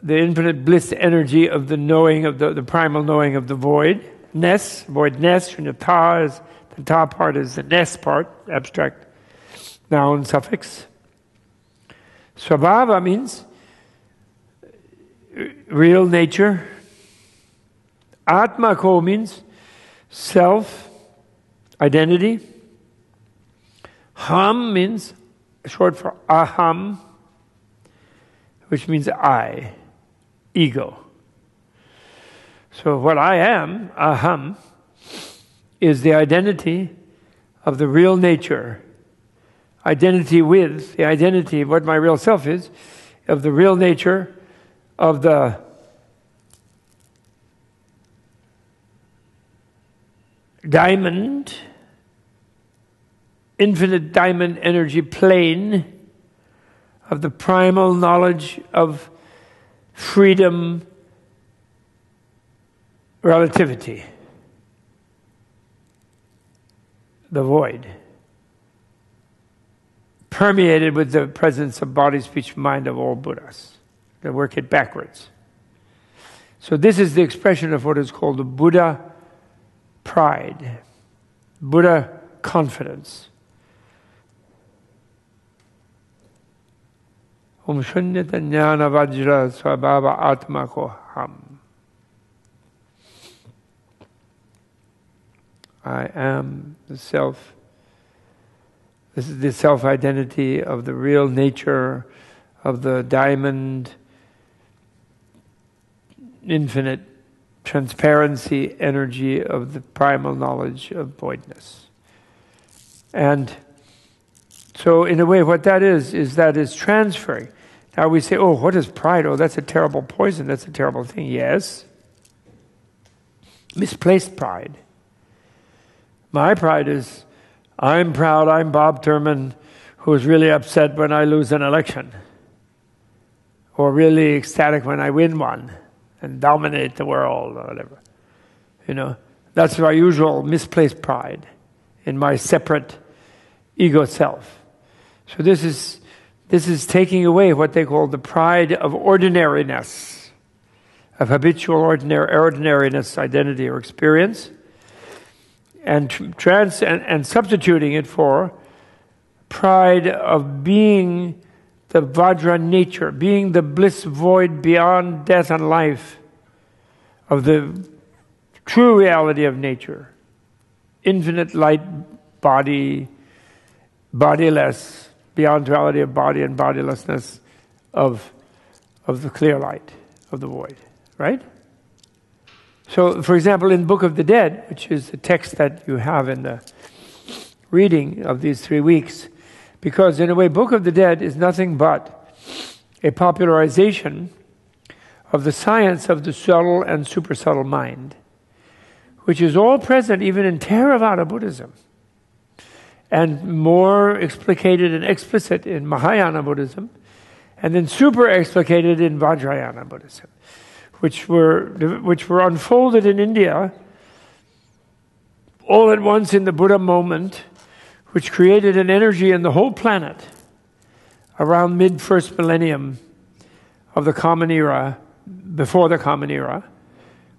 infinite bliss energy of the knowing of the primal knowing of the voidness. Voidness, and the ta part is the ness part, abstract noun suffix. Svabhava means real nature. Atmako means self, identity. Ham means short for aham, which means I, ego. So what I am, aham, is the identity of the real nature, identity with, the identity of what my real self is, of the real nature of the diamond, infinite diamond energy plane, of the primal knowledge of freedom, relativity, the void, permeated with the presence of body, speech, mind of all Buddhas. They work it backwards. So this is the expression of what is called the Buddha pride, Buddha confidence. Om shunyata jnana vajra svabhava atma ko ham. I am the self. This is the self-identity of the real nature of the diamond, infinite transparency energy of the primal knowledge of voidness. And so in a way what that is that is transferring. Now we say, oh, what is pride? Oh, that's a terrible poison. That's a terrible thing. Yes. Misplaced pride. My pride is, I'm proud, I'm Bob Thurman, who's really upset when I lose an election. Or really ecstatic when I win one and dominate the world or whatever. You know, that's my usual misplaced pride in my separate ego self. So this is taking away what they call the pride of ordinariness, of habitual ordinariness, identity or experience, and substituting it for pride of being the Vajra nature, being the bliss void beyond death and life, of the true reality of nature, infinite light body, bodiless, beyond reality of body and bodilessness of the clear light, of the void, right? So, for example, in Book of the Dead, which is the text that you have in the reading of these 3 weeks, because in a way, Book of the Dead is nothing but a popularization of the science of the subtle and super subtle mind, which is all present even in Theravada Buddhism, and more explicated and explicit in Mahayana Buddhism, and then super explicated in Vajrayana Buddhism, which were unfolded in India all at once in the Buddha moment, which created an energy in the whole planet around mid-first millennium of the Common Era, before the Common Era,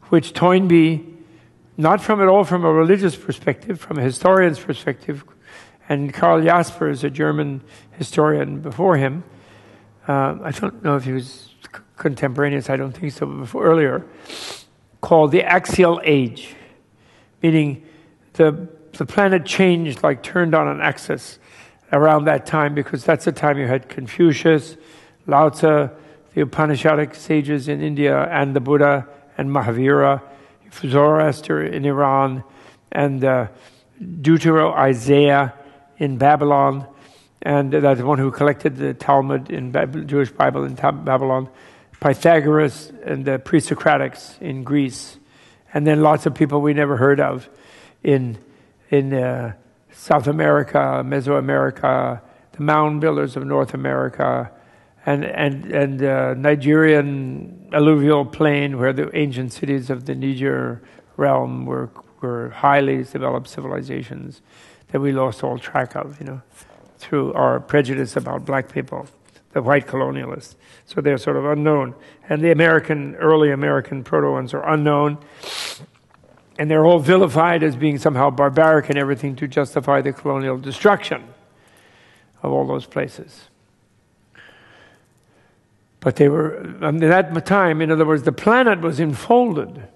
which Toynbee, not from at all from a religious perspective, from a historian's perspective, and Karl Jasper is a German historian before him. I don't know if he was contemporaneous, I don't think so, but before, earlier, called the axial age, meaning the planet changed, like turned on an axis around that time, because that's the time you had Confucius, Lao Tzu, the Upanishadic sages in India, and the Buddha, and Mahavira, Zoroaster in Iran, and Deutero-Isaiah in Babylon, and that's the one who collected the Talmud in Jewish Bible in Babylon, Pythagoras and the pre-Socratics in Greece, and then lots of people we never heard of in South America, Mesoamerica, the mound builders of North America, and Nigerian alluvial plain where the ancient cities of the Niger realm were highly developed civilizations that we lost all track of, through our prejudice about black people, the white colonialists. So they're sort of unknown. And the early American proto-ones are unknown. And they're all vilified as being somehow barbaric and everything to justify the colonial destruction of all those places. But they were, at that time, in other words, the planet was enfolded.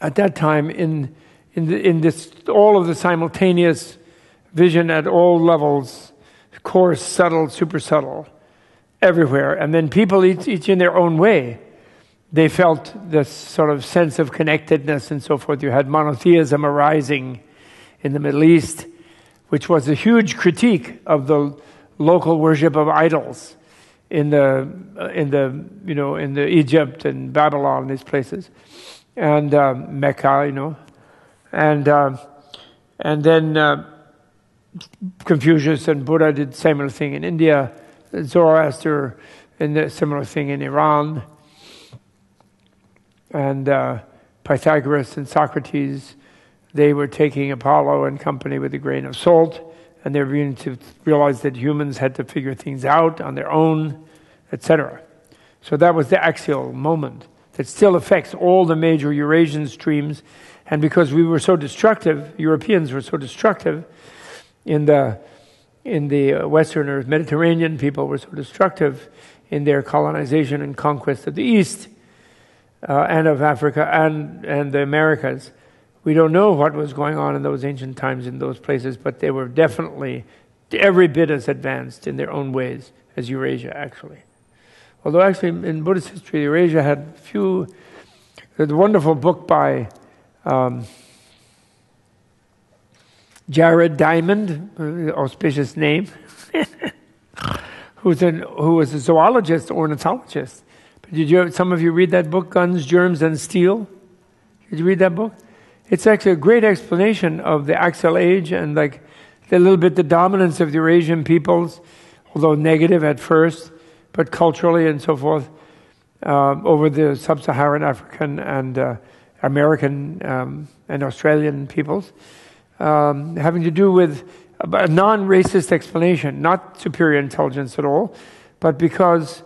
At that time, in this, all of the simultaneous vision at all levels, coarse, subtle, super subtle, everywhere. And then people, each in their own way, they felt this sort of sense of connectedness and so forth. You had monotheism arising in the Middle East, which was a huge critique of the local worship of idols in the Egypt and Babylon, these places, and Mecca, and then Confucius and Buddha did similar thing in India, Zoroaster and the similar thing in Iran, and Pythagoras and Socrates, they were taking Apollo and company with a grain of salt, and they were beginning to realize that humans had to figure things out on their own, etc. So that was the axial moment that still affects all the major Eurasian streams. And because we were so destructive, Europeans were so destructive, in the Westerners, Mediterranean people were so destructive in their colonization and conquest of the East and of Africa and the Americas. We don't know what was going on in those ancient times in those places, but they were definitely every bit as advanced in their own ways as Eurasia, actually. Although actually in Buddhist history, Eurasia had few. There's a wonderful book by Jared Diamond, auspicious name, who was a zoologist, ornithologist. But some of you read that book, Guns, Germs, and Steel? Did you read that book? It's actually a great explanation of the axial age and like a little bit the dominance of the Eurasian peoples, although negative at first, but culturally and so forth, over the sub-Saharan African and American and Australian peoples, having to do with a non-racist explanation, not superior intelligence at all, but because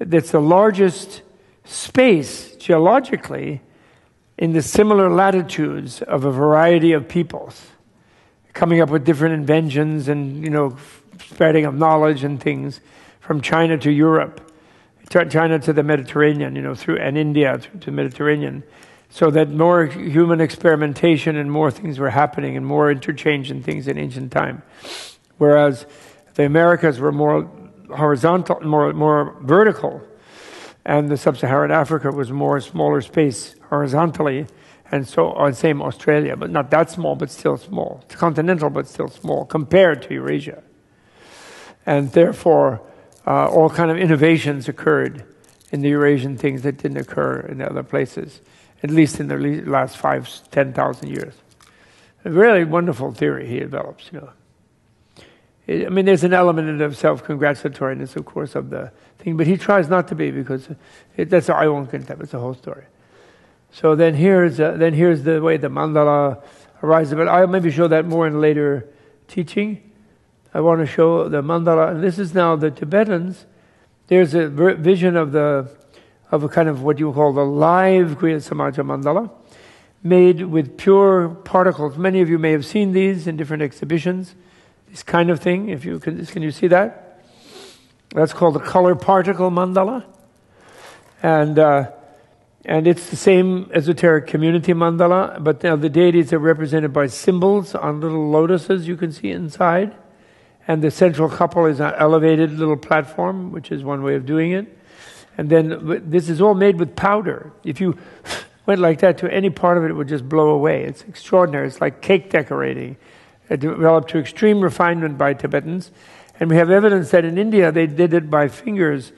it's the largest space geologically in the similar latitudes of a variety of peoples, coming up with different inventions and, spreading of knowledge and things from China to Europe, China to the Mediterranean, through and India to the Mediterranean, so that more human experimentation and more things were happening and more interchange and things in ancient time. Whereas the Americas were more horizontal, more vertical, and the sub-Saharan Africa was more smaller space horizontally, and so on. Same Australia, but not that small, but still small. It's continental, but still small compared to Eurasia. And therefore, all kind of innovations occurred in the Eurasian things that didn't occur in the other places, at least in the last 10,000 years. A really wonderful theory he develops, I mean, there's an element of self-congratulatoriness, of course, of the thing, but he tries not to be because I won't get that. It's a whole story. So then here's the way the mandala arises. But I'll maybe show that more in later teaching. I want to show the mandala. And this is now the Tibetans. There's a vision of a kind of what you call the live Kriya Samaja mandala, made with pure particles. Many of you may have seen these in different exhibitions. This kind of thing. If you can you see that? That's called the color particle mandala. And it's the same esoteric community mandala, but now the deities are represented by symbols on little lotuses you can see inside. And the central couple is an elevated little platform, which is one way of doing it. And then this is all made with powder. If you went like that to any part of it, it would just blow away. It's extraordinary. It's like cake decorating. It developed to extreme refinement by Tibetans. And we have evidence that in India they did it by fingers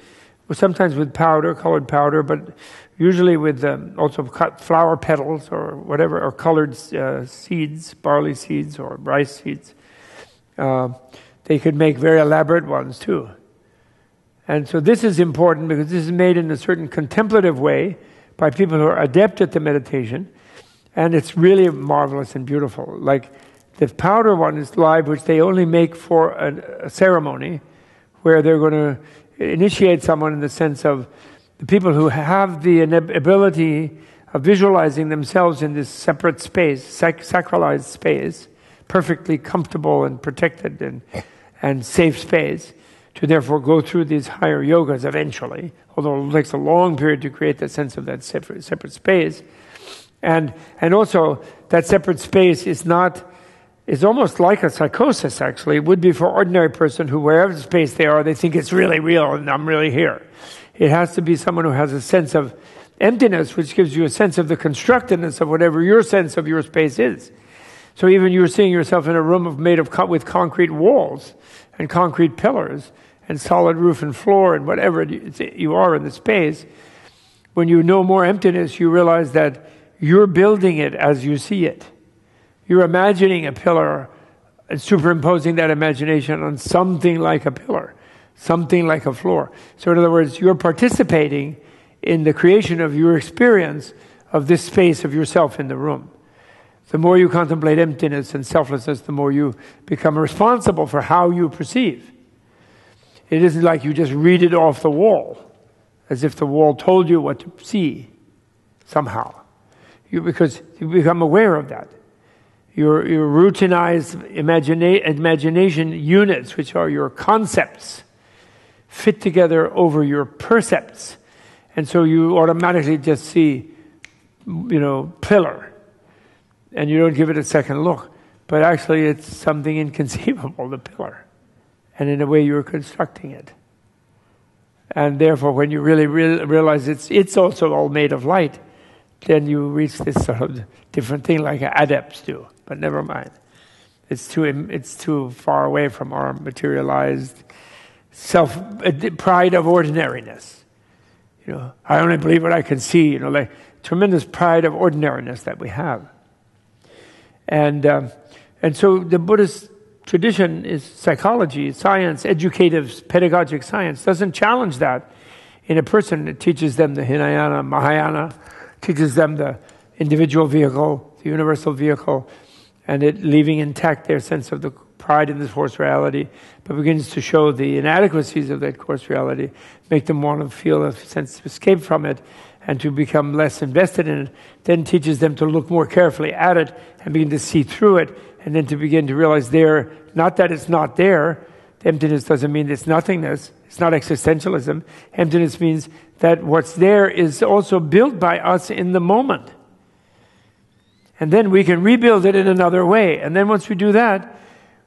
sometimes with powder, colored powder, but usually with also cut flower petals or whatever, or colored seeds, barley seeds or rice seeds. They could make very elaborate ones too. And so this is important because this is made in a certain contemplative way by people who are adept at the meditation, and it's really marvelous and beautiful. Like the powder one is live, which they only make for a ceremony where they're going to initiate someone, in the sense of the people who have the ability of visualizing themselves in this separate space, sacralized space, perfectly comfortable and protected and safe space, to therefore go through these higher yogas eventually, although it takes a long period to create that sense of that separate space. And also, that separate space is almost like a psychosis, actually. It would be for ordinary person who, wherever space they are, they think it's really real and I'm really here. It has to be someone who has a sense of emptiness, which gives you a sense of the constructedness of whatever your sense of your space is. So even you're seeing yourself in a room with concrete walls and concrete pillars and solid roof and floor and whatever you are in the space. When you know more emptiness, you realize that you're building it as you see it. You're imagining a pillar and superimposing that imagination on something like a pillar, something like a floor. So in other words, you're participating in the creation of your experience of this space of yourself in the room. The more you contemplate emptiness and selflessness, the more you become responsible for how you perceive. It isn't like you just read it off the wall, as if the wall told you what to see somehow. Because you become aware of that. Your routinized imagination units, which are your concepts, fit together over your percepts. And so you automatically just see, pillar. And you don't give it a second look. But actually it's something inconceivable, the pillar. And in a way you're constructing it. And therefore when you really realize it's also all made of light, then you reach this sort of different thing like adepts do. But never mind. It's too far away from our materialized pride of ordinariness. I only believe what I can see, like tremendous pride of ordinariness that we have. And so the Buddhist tradition is psychology, science, educative, pedagogic science, doesn't challenge that in a person. It teaches them the Hinayana, Mahayana, teaches them the individual vehicle, the universal vehicle, and it leaving intact their sense of the pride in this coarse reality, but begins to show the inadequacies of that coarse reality, make them want to feel a sense of escape from it and to become less invested in it, then teaches them to look more carefully at it and begin to see through it, and then to begin to realize there, not that it's not there. Emptiness doesn't mean it's nothingness. It's not existentialism. Emptiness means that what's there is also built by us in the moment. And then we can rebuild it in another way. And then once we do that,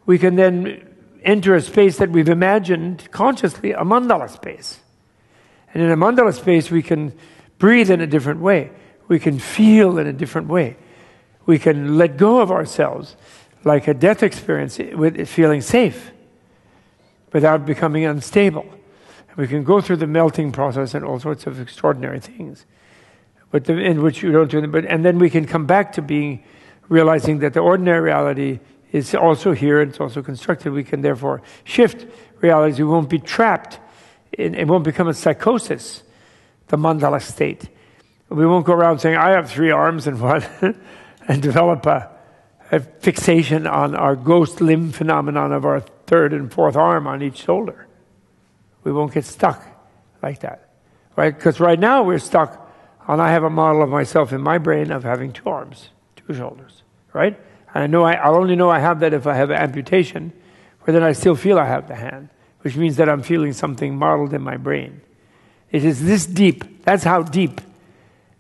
we can then enter a space that we've imagined consciously, a mandala space. And in a mandala space, we can breathe in a different way. We can feel in a different way. We can let go of ourselves like a death experience, with feeling safe without becoming unstable. And we can go through the melting process and all sorts of extraordinary things, in which you don't do them. And then we can come back to realizing that the ordinary reality is also here, and it's also constructed. We can therefore shift realities. We won't be trapped. It won't become a psychosis, the mandala state. We won't go around saying, I have three arms and one, and develop a fixation on our ghost limb phenomenon of our third and fourth arm on each shoulder. We won't get stuck like that, right? Because right now we're stuck on, I have a model of myself in my brain of having two arms, two shoulders, right? And I'll only know I have that if I have an amputation, but then I still feel I have the hand, which means that I'm feeling something modeled in my brain. It is this deep. That's how deep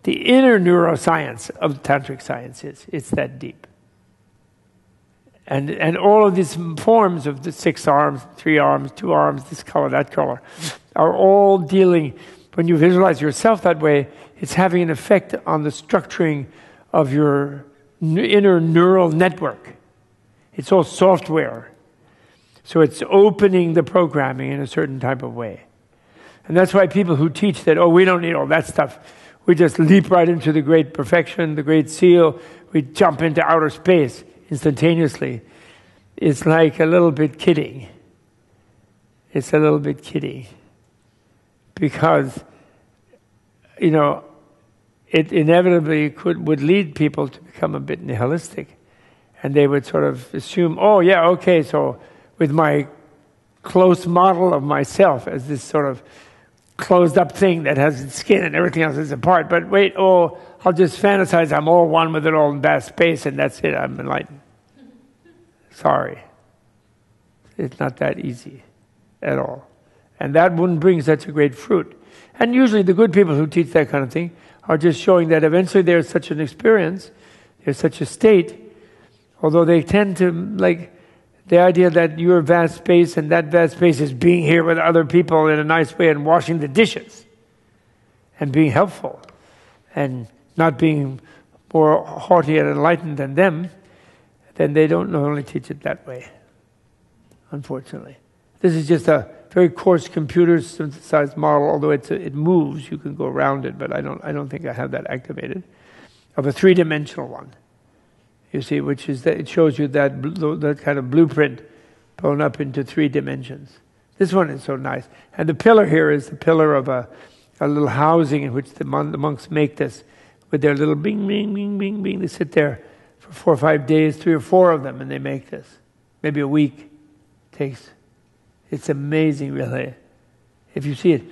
the inner neuroscience of tantric science is. It's that deep. And all of these forms of the six arms, three arms, two arms, this color, that color, are all dealing, when you visualize yourself that way, it's having an effect on the structuring of your inner neural network. It's all software. So it's opening the programming in a certain type of way. And that's why people who teach that, oh, we don't need all that stuff. We just leap right into the great perfection, the great seal. We jump into outer space instantaneously. It's like a little bit kidding. It's a little bit kidding. Because, you know, it inevitably would lead people to become a bit nihilistic. And they would sort of assume, oh, yeah, okay, so with my close model of myself as this sort of closed-up thing that has its skin and everything else is apart, but wait, oh, I'll just fantasize I'm all one with it all in vast space, and that's it, I'm enlightened. Sorry. It's not that easy at all. And that wouldn't bring such a great fruit. And usually the good people who teach that kind of thing are just showing that eventually there's such an experience, there's such a state, although they tend to, like, the idea that you're vast space and that vast space is being here with other people in a nice way and washing the dishes and being helpful and not being more haughty and enlightened than them, then they don't normally teach it that way, unfortunately. This is just a very coarse computer-synthesized model, although it moves. You can go around it, but I don't think I have that activated, of a three-dimensional one. You see, which is that it shows you that kind of blueprint blown up into three dimensions. This one is so nice. And the pillar here is the pillar of a little housing in which the monks make this with their little bing, bing, bing, bing, bing. They sit there for 4 or 5 days, 3 or 4 of them, and they make this. Maybe a week it takes. It's amazing, really, if you see it.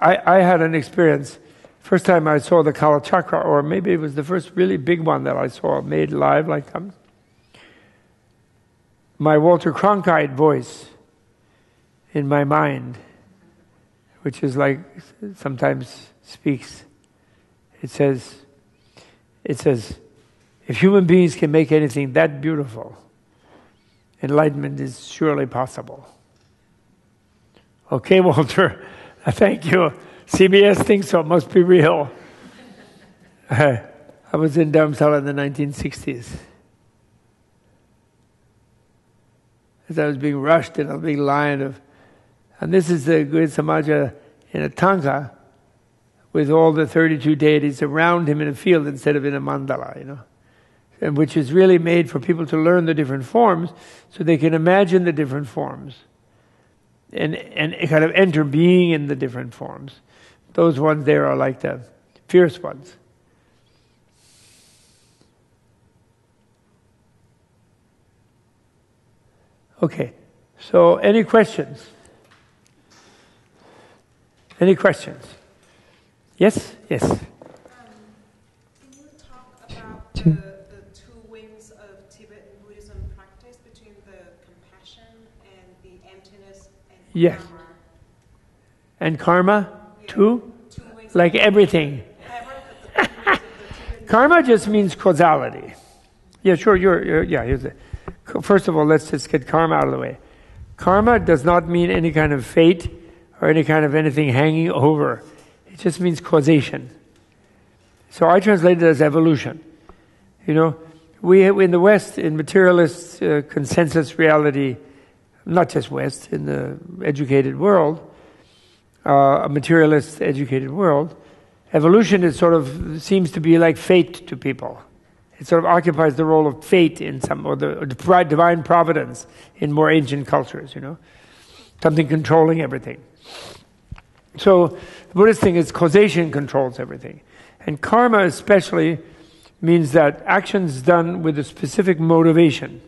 I had an experience. First time I saw the Kala Chakra, or maybe it was the first really big one that I saw made live like that. My Walter Cronkite voice in my mind, which is like sometimes speaks. It says, if human beings can make anything that beautiful, enlightenment is surely possible. Okay, Walter, thank you. CBS thinks so, it must be real. I was in Dharamsala in the 1960s. As I was being rushed in a big line of, and this is the great Samaja in a tanka with all the 32 deities around him in a field instead of in a mandala, you know, and which is really made for people to learn the different forms so they can imagine the different forms and kind of enter being in the different forms. Those ones there are like the fierce ones. Okay, so any questions? Any questions? Yes? Yes? Can you talk about the two wings of Tibetan Buddhism practice between the compassion and the emptiness and yes. Karma? And karma? Two? Like everything. Karma just means causality. Yeah, sure, first of all, let's just get karma out of the way. Karma does not mean any kind of fate or any kind of anything hanging over. It just means causation. So I translate it as evolution. You know, we in the West, in materialist consensus reality, not just West, in the educated world, a materialist, educated world, evolution is sort of seems to be like fate to people. It sort of occupies the role of fate in some, or the divine providence in more ancient cultures, you know, something controlling everything. So the Buddhist thing is causation controls everything. And karma especially means that actions done with a specific motivation.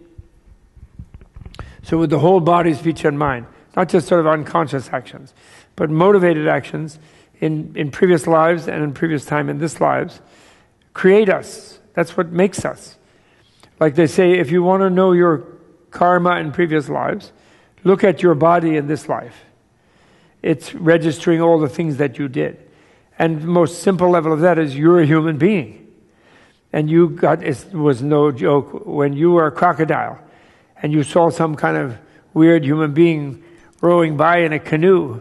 So with the whole body, speech, and mind, not just sort of unconscious actions, but motivated actions in previous lives and in previous time in this lives create us. That's what makes us. Like they say, if you want to know your karma in previous lives, look at your body in this life. It's registering all the things that you did. And the most simple level of that is you're a human being. And you got, it was no joke, when you were a crocodile and you saw some kind of weird human being rowing by in a canoe,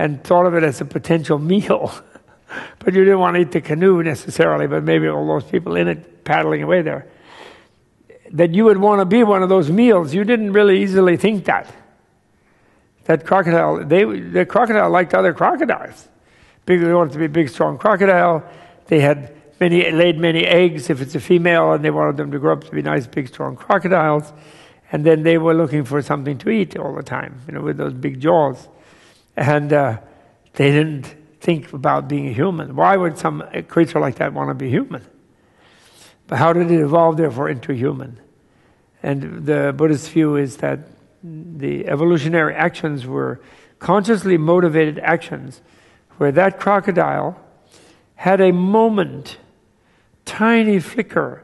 and thought of it as a potential meal. But you didn't want to eat the canoe necessarily, but maybe all those people in it paddling away there. That you would want to be one of those meals, you didn't really easily think that. that crocodile, the crocodile liked other crocodiles. Because they wanted it to be a big, strong crocodile. They had laid many eggs, if it's a female, and they wanted them to grow up to be nice, big, strong crocodiles. And then they were looking for something to eat all the time, with those big jaws. And they didn't think about being a human. Why would some creature like that want to be human? But how did it evolve, therefore, into human? And the Buddhist view is that the evolutionary actions were consciously motivated actions where that crocodile had a moment, tiny flicker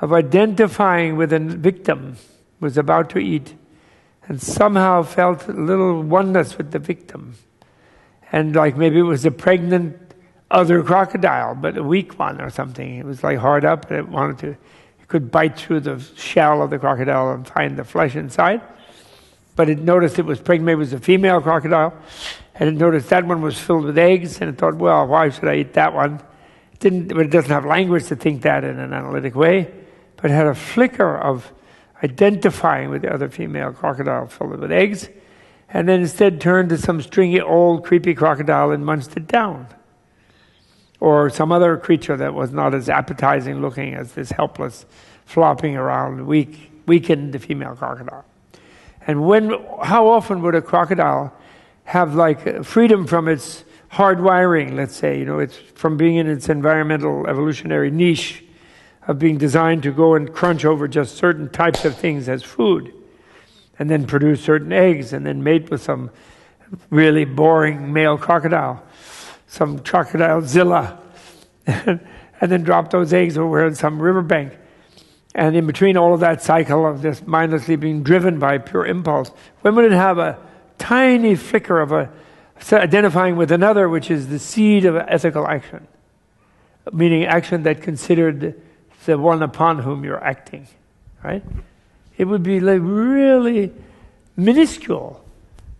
of identifying with a victim who was about to eat and somehow felt a little oneness with the victim. And like maybe it was a pregnant other crocodile, but a weak one or something. It was like hard up and it could bite through the shell of the crocodile and find the flesh inside. But it noticed it was pregnant, maybe it was a female crocodile, and it noticed that one was filled with eggs, and it thought, well, why should I eat that one? It doesn't have language to think that in an analytic way, but it had a flicker of identifying with the other female crocodile filled with eggs, and then instead turned to some stringy, old, creepy crocodile and munched it down. Or some other creature that was not as appetizing looking as this helpless, flopping around, weakened female crocodile. And how often would a crocodile have like freedom from its hard wiring, let's say, it's from being in its environmental evolutionary niche of being designed to go and crunch over just certain types of things as food, and then produce certain eggs, and then mate with some really boring male crocodile, some crocodilezilla, and then drop those eggs over in some riverbank. And in between all of that cycle of just mindlessly being driven by pure impulse, when would it have a tiny flicker of identifying with another, which is the seed of ethical action, meaning action that considered the one upon whom you're acting, right? It would be like really minuscule,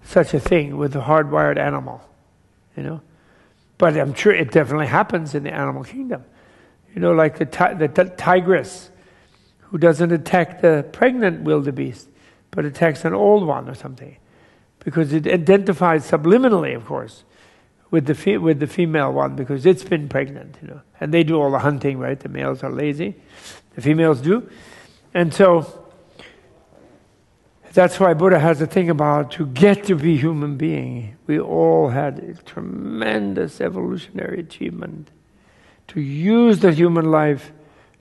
such a thing with a hardwired animal, But I'm sure it definitely happens in the animal kingdom. Like the tigress who doesn't attack the pregnant wildebeest, but attacks an old one or something. Because it identifies subliminally, of course, with the female one, because it's been pregnant, And they do all the hunting, right? The males are lazy, the females do. And so that's why Buddha has a thing about to get to be human being. We all had a tremendous evolutionary achievement to use the human life,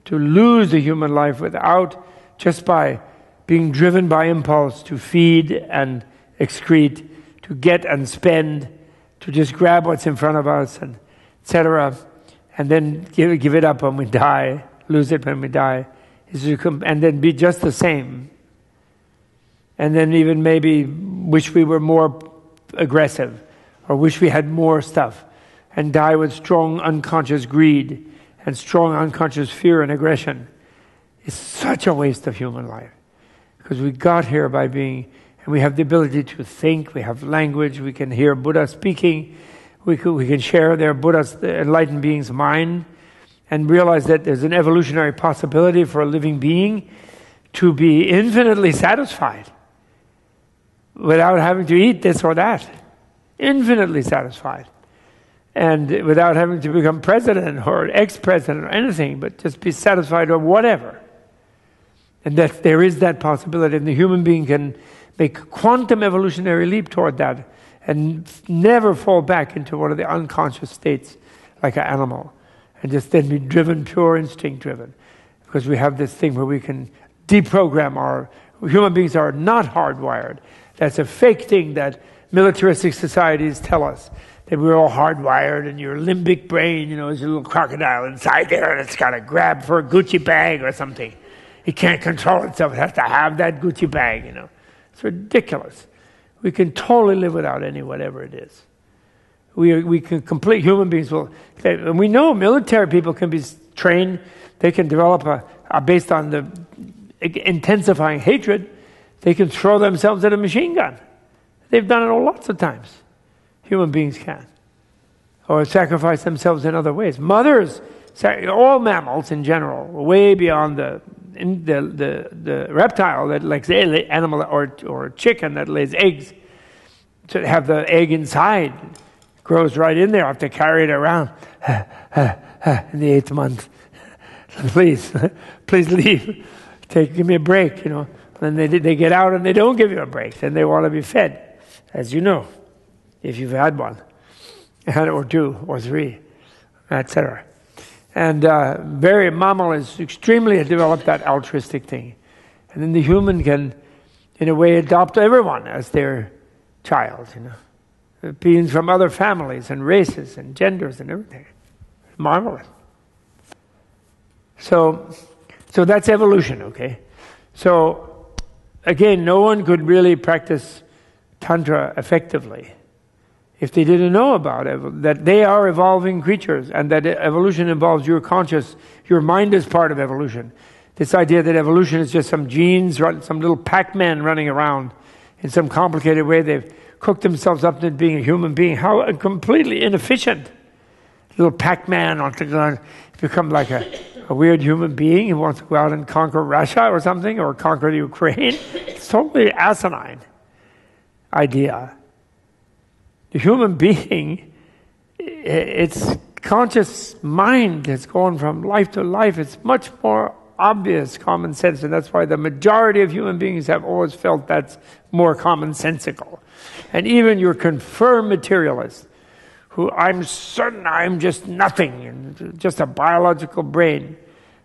to lose the human life without just by being driven by impulse to feed and excrete, to get and spend, to just grab what's in front of us, and etc. And then give it up when we die, lose it when we die, and then be just the same. And then even maybe wish we were more aggressive, or wish we had more stuff, and die with strong unconscious greed and strong unconscious fear and aggression. It's such a waste of human life, because we got here by being, and we have the ability to think, we have language, we can hear Buddha speaking, we can share the enlightened being's mind, and realize that there's an evolutionary possibility for a living being to be infinitely satisfied, without having to eat this or that, infinitely satisfied, and without having to become president or ex-president or anything, but just be satisfied or whatever. And that there is that possibility, and the human being can make a quantum evolutionary leap toward that, and never fall back into one of the unconscious states like an animal, and just then be driven, pure instinct driven, because we have this thing where we can deprogram human beings are not hardwired. That's a fake thing that militaristic societies tell us, that we're all hardwired and your limbic brain, is a little crocodile inside there and it's got to grab for a Gucci bag or something. It can't control itself. It has to have that Gucci bag, It's ridiculous. We can totally live without any whatever it is. We can complete human beings. And we know military people can be trained. They can develop based on the intensifying hatred, they can throw themselves at a machine gun. They've done it all lots of times. Human beings can. Or sacrifice themselves in other ways. Mothers, all mammals in general, way beyond the reptile that likes animal or chicken that lays eggs. to have the egg inside. It grows right in there. I have to carry it around in the 8th month. Please leave. Give me a break, you know. And they get out and they don't give you a break. Then they want to be fed, as you know, if you've had one, or two, or three, etc. And very mammal is extremely developed that altruistic thing. And then the human can, in a way, adopt everyone as their child, you know. Beings from other families and races and genders and everything. Marvelous. So that's evolution, okay? So, again, no one could really practice Tantra effectively if they didn't know about it, that they are evolving creatures and that evolution involves your conscious, your mind is part of evolution. This idea that evolution is just some genes, some little Pac-Man running around in some complicated way. They've cooked themselves up to being a human being. How completely inefficient. Little Pac-Man on the ground become like a weird human being who wants to go out and conquer Russia or something, or conquer the Ukraine. It's totally asinine idea. The human being, its conscious mind has gone from life to life. It's much more obvious common sense, and that's why the majority of human beings have always felt that's more commonsensical. And even your confirmed materialists, who I'm certain I'm just nothing, and just a biological brain,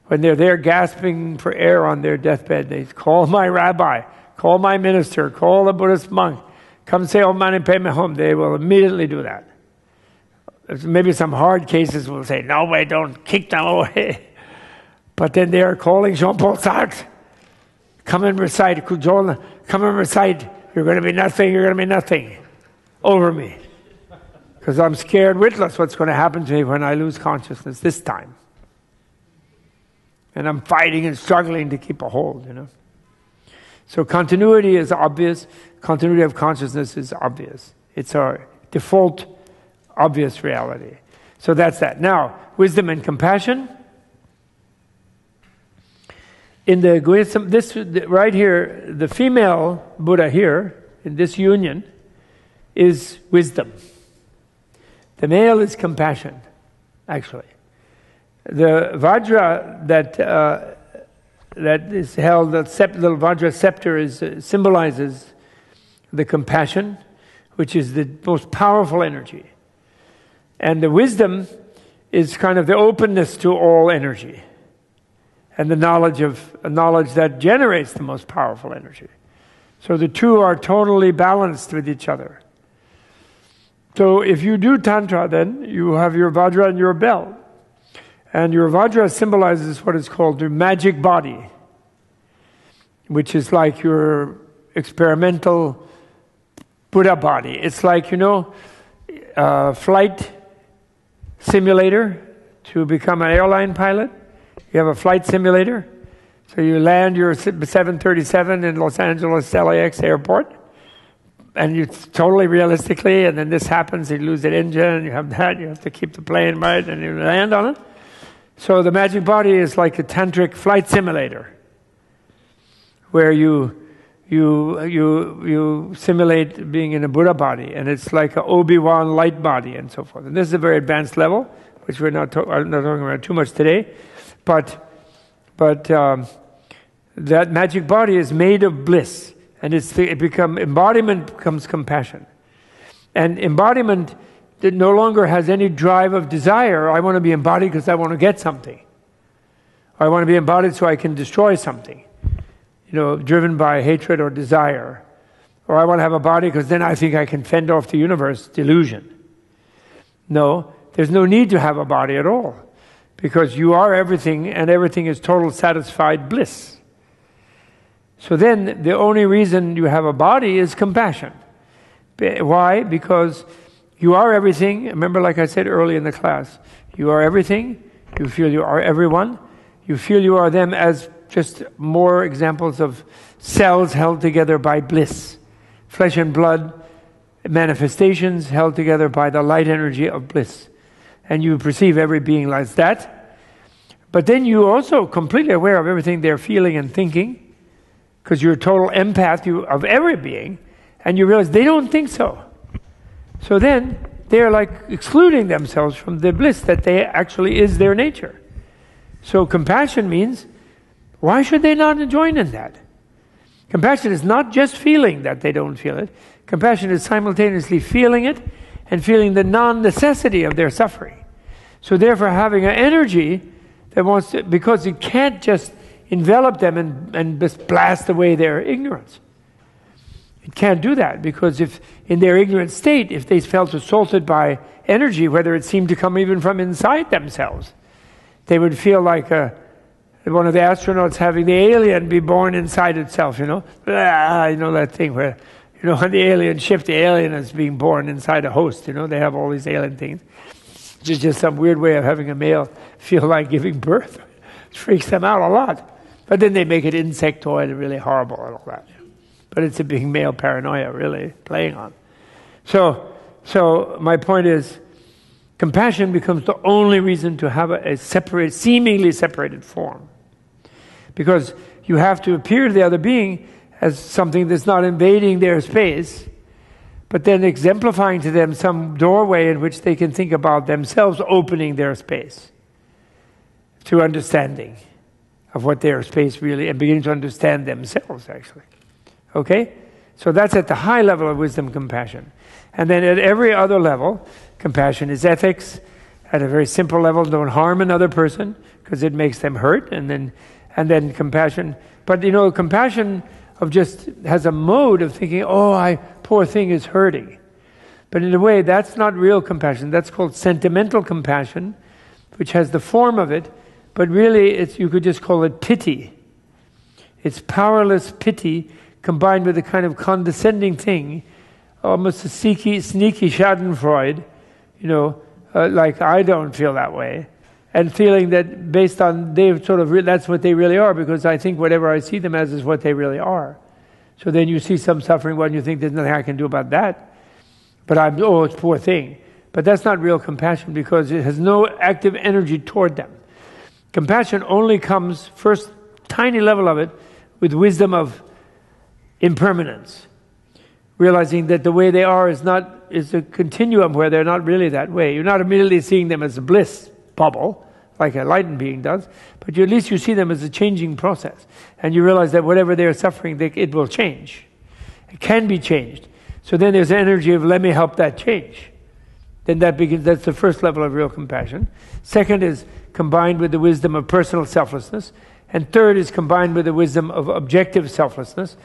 when they're there gasping for air on their deathbed, they call my rabbi, call my minister, call a Buddhist monk, come say Om Mani Padme Hum. They will immediately do that. Maybe some hard cases will say, no way, don't kick them away. But then they are calling Jean-Paul Sartre. Come and recite, Kujola, come and recite, you're going to be nothing, over me. Because I'm scared witless what's going to happen to me when I lose consciousness this time. And I'm fighting and struggling to keep a hold, you know. So continuity is obvious. Continuity of consciousness is obvious. It's our default obvious reality. So that's that. Now, wisdom and compassion. In the Goisam, this right here, the female Buddha here, in this union, is wisdom. The male is compassion, actually. The Vajra that is held, the little Vajra scepter symbolizes the compassion, which is the most powerful energy. And the wisdom is kind of the openness to all energy, and the knowledge that generates the most powerful energy. So the two are totally balanced with each other. So if you do Tantra, then you have your Vajra and your bell. And your Vajra symbolizes what is called the magic body, which is like your experimental Buddha body. It's like, you know, a flight simulator to become an airline pilot. You have a flight simulator. So you land your 737 in Los Angeles LAX airport. And you totally realistically, and then this happens, you lose an engine, and you have that, you have to keep the plane right, and you land on it. So the magic body is like a tantric flight simulator, where you simulate being in a Buddha body, and it's like an Obi-Wan light body, and so forth. And this is a very advanced level, which we're not talking about too much today, but that magic body is made of bliss. And embodiment becomes compassion. And embodiment that no longer has any drive of desire. I want to be embodied because I want to get something. Or I want to be embodied so I can destroy something, you know, driven by hatred or desire. Or I want to have a body because then I think I can fend off the universe, delusion. No, there's no need to have a body at all, because you are everything, and everything is total satisfied bliss. So then, the only reason you have a body is compassion. Why? Because you are everything. Remember, like I said early in the class, you are everything. You feel you are everyone. You feel you are them as just more examples of cells held together by bliss. Flesh and blood manifestations held together by the light energy of bliss. And you perceive every being like that. But then you also completely aware of everything they're feeling and thinking, because you're a total empath of every being, and you realize they don't think so. So then they are like excluding themselves from the bliss that they actually is their nature. So compassion means, why should they not join in that? Compassion is not just feeling that they don't feel it. Compassion is simultaneously feeling it and feeling the non-necessity of their suffering. So therefore having an energy that wants to, because it can't just envelop them and just blast away their ignorance. It can't do that, because if in their ignorant state, if they felt assaulted by energy, whether it seemed to come even from inside themselves, they would feel like one of the astronauts having the alien be born inside itself, you know? Blah, you know that thing where, you know, on the alien ship, the alien is being born inside a host, you know? They have all these alien things. It's just some weird way of having a male feel like giving birth. It freaks them out a lot. But then they make it insectoid and really horrible and all that. But it's a big male paranoia, really, playing on. So my point is, compassion becomes the only reason to have a separate, seemingly separated form. Because you have to appear to the other being as something that's not invading their space, but then exemplifying to them some doorway in which they can think about themselves opening their space to understanding of what their space really, and beginning to understand themselves, actually. Okay? So that's at the high level of wisdom, compassion. And then at every other level, compassion is ethics. At a very simple level, don't harm another person because it makes them hurt. And then compassion. But you know, compassion of just has a mode of thinking, oh, I poor thing is hurting. But in a way, that's not real compassion. That's called sentimental compassion, which has the form of it. But really, it's, you could just call it pity. It's powerless pity combined with a kind of condescending thing, almost a sneaky schadenfreude, you know, like I don't feel that way, and feeling that based on they've sort of, that's what they really are, because I think whatever I see them as is what they really are. So then you see some suffering, well, and you think there's nothing I can do about that, but I'm, oh, it's a poor thing. But that's not real compassion, because it has no active energy toward them. Compassion only comes, first tiny level of it, with wisdom of impermanence, realizing that the way they are is a continuum where they're not really that way. You're not immediately seeing them as a bliss bubble, like a enlightened being does, but you, at least you see them as a changing process, and you realize that whatever they're suffering, it will change. It can be changed. So then there's the energy of, let me help that change. Then that begins, that's the first level of real compassion. Second is combined with the wisdom of personal selflessness, and third is combined with the wisdom of objective selflessness,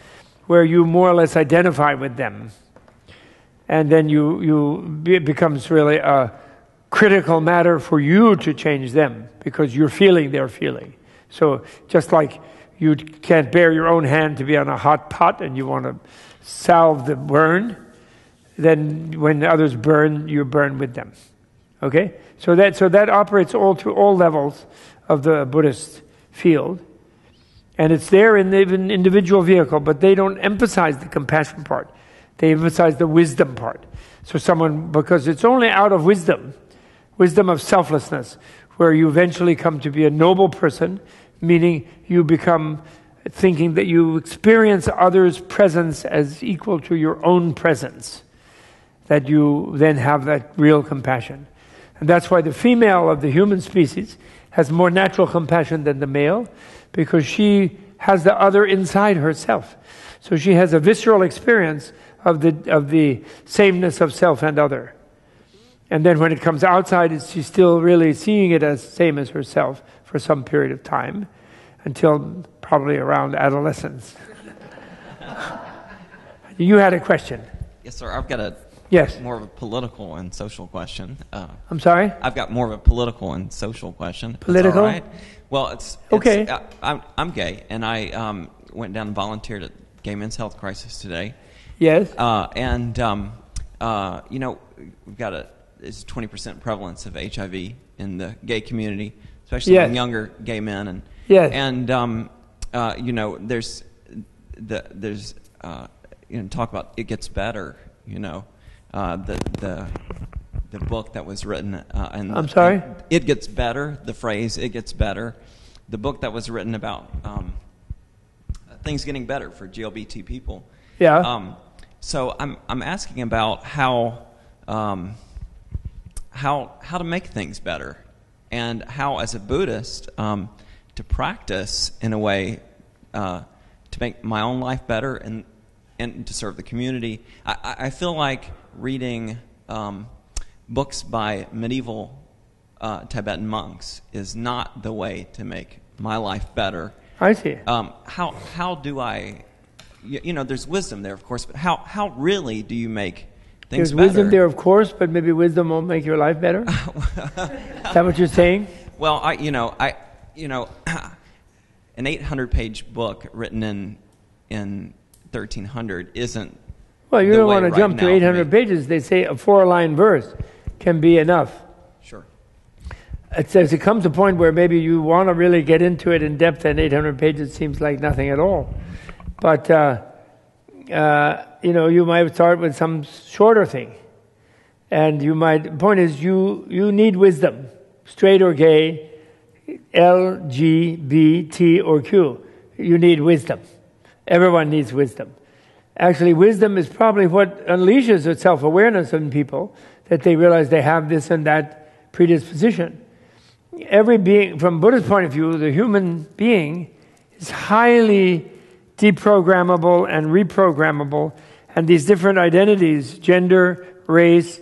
where you more or less identify with them. And then it becomes really a critical matter for you to change them, because you're feeling their feeling. So just like you can't bear your own hand to be on a hot pot and you want to salve the burn, then when others burn, you burn with them. Okay? So that operates all through all levels of the Buddhist field. And it's there in the individual vehicle, but they don't emphasize the compassion part. They emphasize the wisdom part. So someone, because it's only out of wisdom, wisdom of selflessness, where you eventually come to be a noble person, meaning you become thinking that you experience others' presence as equal to your own presence, that you then have that real compassion. And that's why the female of the human species has more natural compassion than the male, because she has the other inside herself. So she has a visceral experience of the sameness of self and other. And then when it comes outside, she's still really seeing it as same as herself for some period of time, until probably around adolescence. You had a question. Yes, sir. I've got a... Yes. More of a political and social question. I'm sorry? I've got more of a political and social question. Political? All right. Well, it's okay. I'm gay, and I went down and volunteered at Gay Men's Health Crisis today. Yes. You know, we've got it's 20% prevalence of HIV in the gay community, especially yes. in younger gay men. And, yes. And, you know, there's you know, talk about it gets better, you know. The book that was written and I'm sorry? It Gets Better, the phrase "it gets better," the book that was written about things getting better for GLBT people. Yeah. So I'm asking about how how to make things better, and how, as a Buddhist, to practice in a way to make my own life better and to serve the community. I feel like reading books by medieval Tibetan monks is not the way to make my life better. I see. How do I, you know, there's wisdom there, of course, but how really do you make things better? There's wisdom there, of course, but maybe wisdom won't make your life better? Is that what you're saying? Well, I an 800-page book written in 1300 isn't. Well, you don't want to jump to 800 pages. They say a four-line verse can be enough. Sure. It says it comes to a point where maybe you want to really get into it in depth, and 800 pages seems like nothing at all. But you know, you might start with some shorter thing, and you might. The point is, you need wisdom, straight or gay, L, G, B, T, or Q. You need wisdom. Everyone needs wisdom. Actually, wisdom is probably what unleashes its self-awareness in people, that they realize they have this and that predisposition. Every being, from Buddha's point of view, the human being is highly deprogrammable and reprogrammable, and these different identities, gender, race,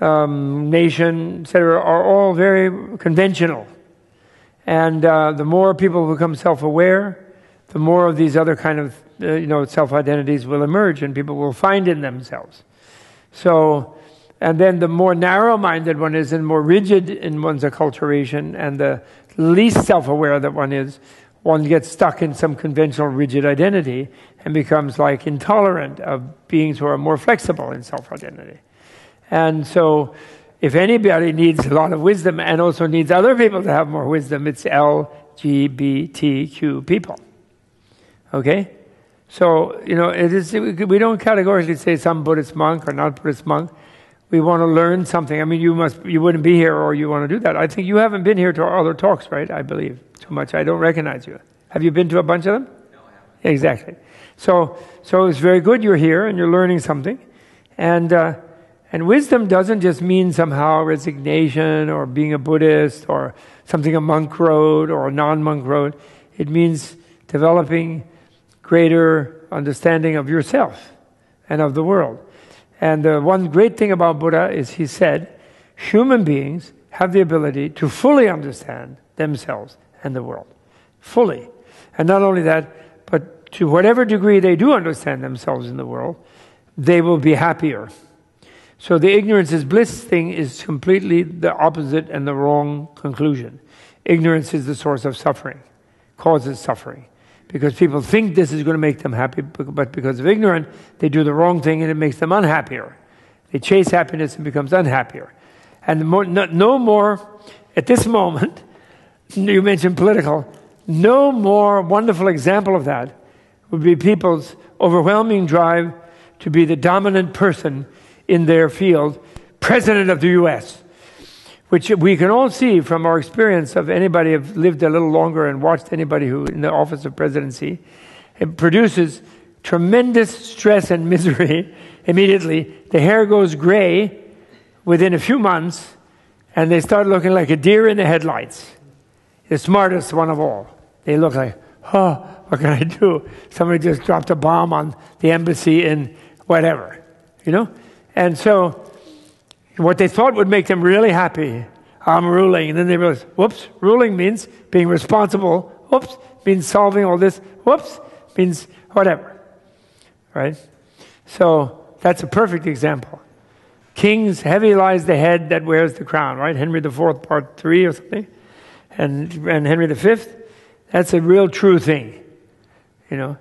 nation, etc., are all very conventional. And the more people become self-aware, the more of these other kind of self-identities will emerge, and people will find in themselves. So, and then the more narrow-minded one is, and more rigid in one's acculturation, and the least self-aware that one is, one gets stuck in some conventional rigid identity and becomes like intolerant of beings who are more flexible in self-identity. And so, if anybody needs a lot of wisdom and also needs other people to have more wisdom, it's LGBTQ people. Okay? So, you know, we don't categorically say some Buddhist monk or not Buddhist monk. We want to learn something. I mean, you wouldn't be here or you want to do that. I think you haven't been here to our other talks, right? I believe too much. I don't recognize you. Have you been to a bunch of them? No, I haven't. Exactly. So it's very good you're here and you're learning something. And wisdom doesn't just mean somehow resignation or being a Buddhist or something a monk wrote or a non-monk wrote. It means developing greater understanding of yourself and of the world. And the one great thing about Buddha is he said, human beings have the ability to fully understand themselves and the world. Fully. And not only that, but to whatever degree they do understand themselves in the world, they will be happier. So the ignorance is bliss thing is completely the opposite and the wrong conclusion. Ignorance is the source of suffering, causes suffering. Because people think this is going to make them happy, but because of ignorance, they do the wrong thing and it makes them unhappier. They chase happiness and becomes unhappier. And at this moment, you mentioned political, no more wonderful example of that would be people's overwhelming drive to be the dominant person in their field, president of the U.S., which we can all see from our experience of anybody who have lived a little longer and watched anybody who in the office of presidency. It produces tremendous stress and misery immediately. The hair goes gray within a few months, and they start looking like a deer in the headlights. The smartest one of all. They look like, oh, what can I do? Somebody just dropped a bomb on the embassy in whatever, you know? And so, what they thought would make them really happy, I'm ruling. And then they realized, whoops, ruling means being responsible. Whoops, means solving all this. Whoops, means whatever. Right? So, that's a perfect example. Kings, heavy lies the head that wears the crown, right? Henry IV, part 3 or something. And Henry V, that's a real true thing. You know,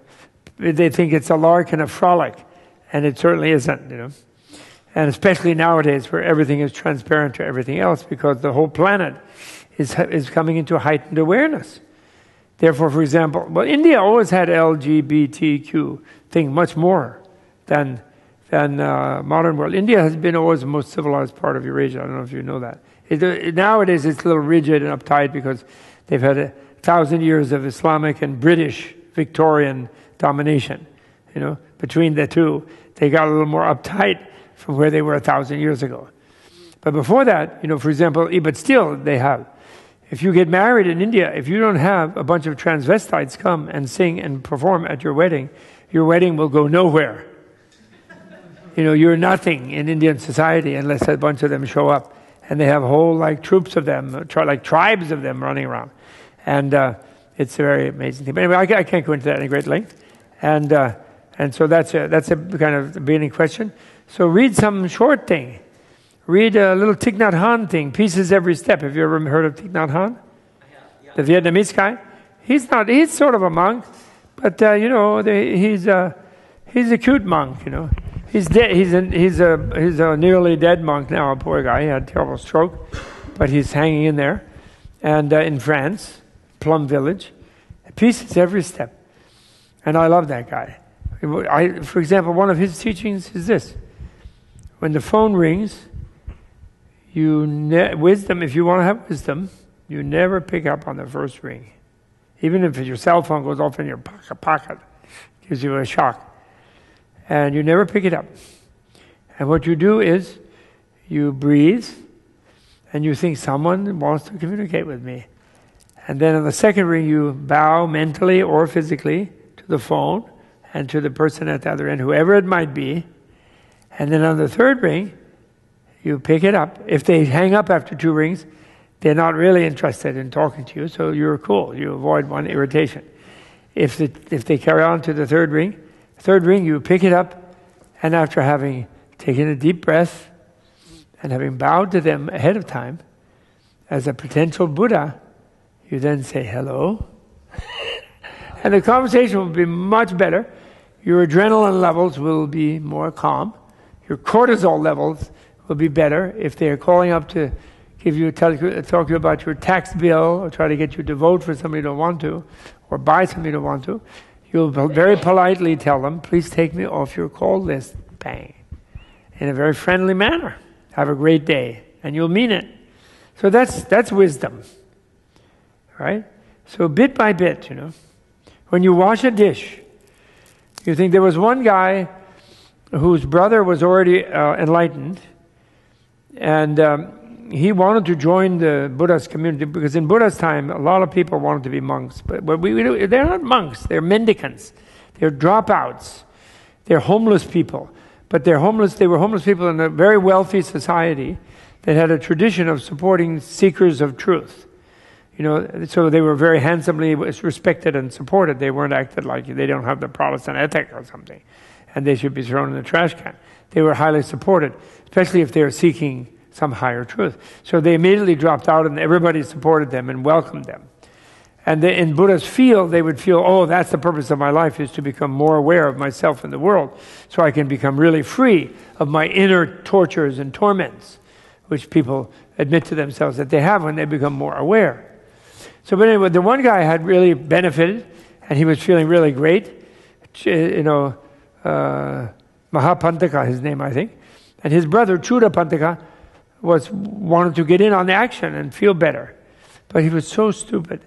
they think it's a lark and a frolic. And it certainly isn't, you know. And especially nowadays where everything is transparent to everything else because the whole planet is coming into heightened awareness. Therefore, for example, well, India always had LGBTQ thing much more than modern world. India has been always the most civilized part of Eurasia. I don't know if you know that. Nowadays it's a little rigid and uptight because they've had 1,000 years of Islamic and British Victorian domination. You know, between the two, they got a little more uptight from where they were 1,000 years ago. But before that, you know, for example, but still they have. If you get married in India, if you don't have a bunch of transvestites come and sing and perform at your wedding will go nowhere. You know, you're nothing in Indian society unless a bunch of them show up. And they have whole like troops of them, like tribes of them running around. And it's a very amazing thing. But anyway, I can't go into that in great length. And so that's a kind of beginning question. So read some short thing. Read a little Thich Nhat Hanh thing, Pieces Every Step. Have you ever heard of Thich Nhat Hanh? Yeah. The Vietnamese guy? He's sort of a monk, but you know, he's a cute monk, you know. He's a nearly dead monk now, a poor guy. He had a terrible stroke, but he's hanging in there. And in France, Plum Village, Pieces Every Step. And I love that guy. For example, one of his teachings is this. When the phone rings, wisdom, if you want to have wisdom, you never pick up on the first ring. Even if your cell phone goes off in your pocket, gives you a shock. And you never pick it up. And what you do is, you breathe, and you think someone wants to communicate with me. And then on the second ring, you bow mentally or physically to the phone and to the person at the other end, whoever it might be. And then on the third ring, you pick it up. If they hang up after 2 rings, they're not really interested in talking to you, so you're cool. You avoid one irritation. If they carry on to the third ring, you pick it up, and after having taken a deep breath and having bowed to them ahead of time, as a potential Buddha, you then say hello. And the conversation will be much better. Your adrenaline levels will be more calm. Your cortisol levels will be better. If they're calling up to talk to you about your tax bill or try to get you to vote for somebody you don't want to or buy something you don't want to, you'll very politely tell them, please take me off your call list, bang, in a very friendly manner. Have a great day. And you'll mean it. So that's wisdom, right? So bit by bit, you know. When you wash a dish, you think there was one guy whose brother was already enlightened, and he wanted to join the Buddha's community, because in Buddha's time, a lot of people wanted to be monks. But they're not monks, they're mendicants. They're dropouts. They're homeless people. But they were homeless people in a very wealthy society that had a tradition of supporting seekers of truth. You know, so they were very handsomely respected and supported. They weren't acted like they don't have the Protestant ethic or something, and they should be thrown in the trash can. They were highly supported, especially if they were seeking some higher truth. So they immediately dropped out, and everybody supported them and welcomed them. And in Buddha's field, they would feel, oh, that's the purpose of my life, is to become more aware of myself and the world, so I can become really free of my inner tortures and torments, which people admit to themselves that they have when they become more aware. So, but anyway, the one guy had really benefited, and he was feeling really great. You know, Mahapantaka, his name, I think. And his brother, Chudapantaka, wanted to get in on the action and feel better. But he was so stupid.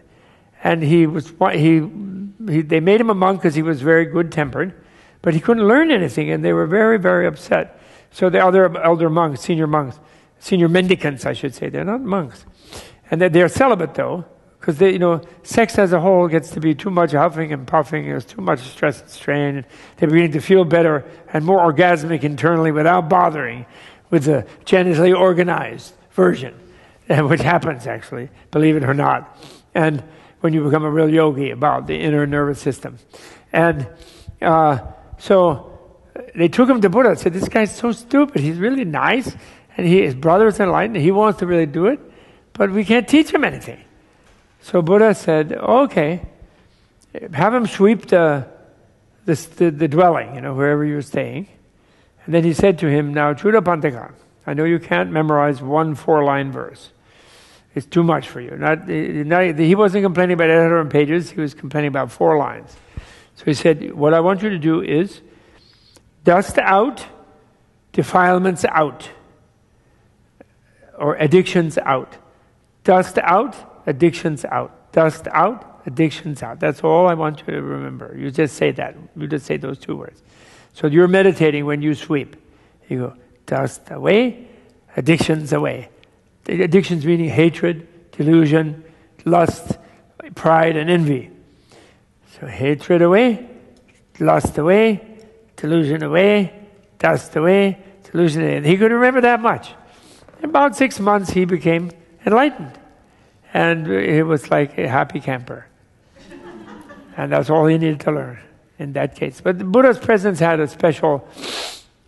And they made him a monk because he was very good-tempered, but he couldn't learn anything, and they were very, very upset. So the other elder monks, senior mendicants, I should say, they're not monks. And they're celibate, though. Because, you know, sex as a whole gets to be too much huffing and puffing. There's too much stress and strain. They're beginning to feel better and more orgasmic internally without bothering with the genitally organized version, which happens, actually, believe it or not. And when you become a real yogi about the inner nervous system. And so they took him to Buddha and said, this guy's so stupid. He's really nice. And his brother is enlightened. He wants to really do it. But we can't teach him anything. So Buddha said, okay, have him sweep the dwelling, you know, wherever you're staying. And then he said to him, now, Chudapantaka, I know you can't memorize one 4-line verse. It's too much for you. He wasn't complaining about 800 pages. He was complaining about 4 lines. So he said, what I want you to do is dust out, defilements out, or addictions out. Dust out. Addictions out. Dust out, addictions out. That's all I want you to remember. You just say that. You just say those 2 words. So you're meditating when you sweep. You go, dust away, addictions away. The addictions meaning hatred, delusion, lust, pride, and envy. So hatred away, lust away, delusion away, dust away, delusion away. And he could remember that much. In about 6 months, he became enlightened. And he was like a happy camper. And that's all he needed to learn in that case. But the Buddha's presence had a special,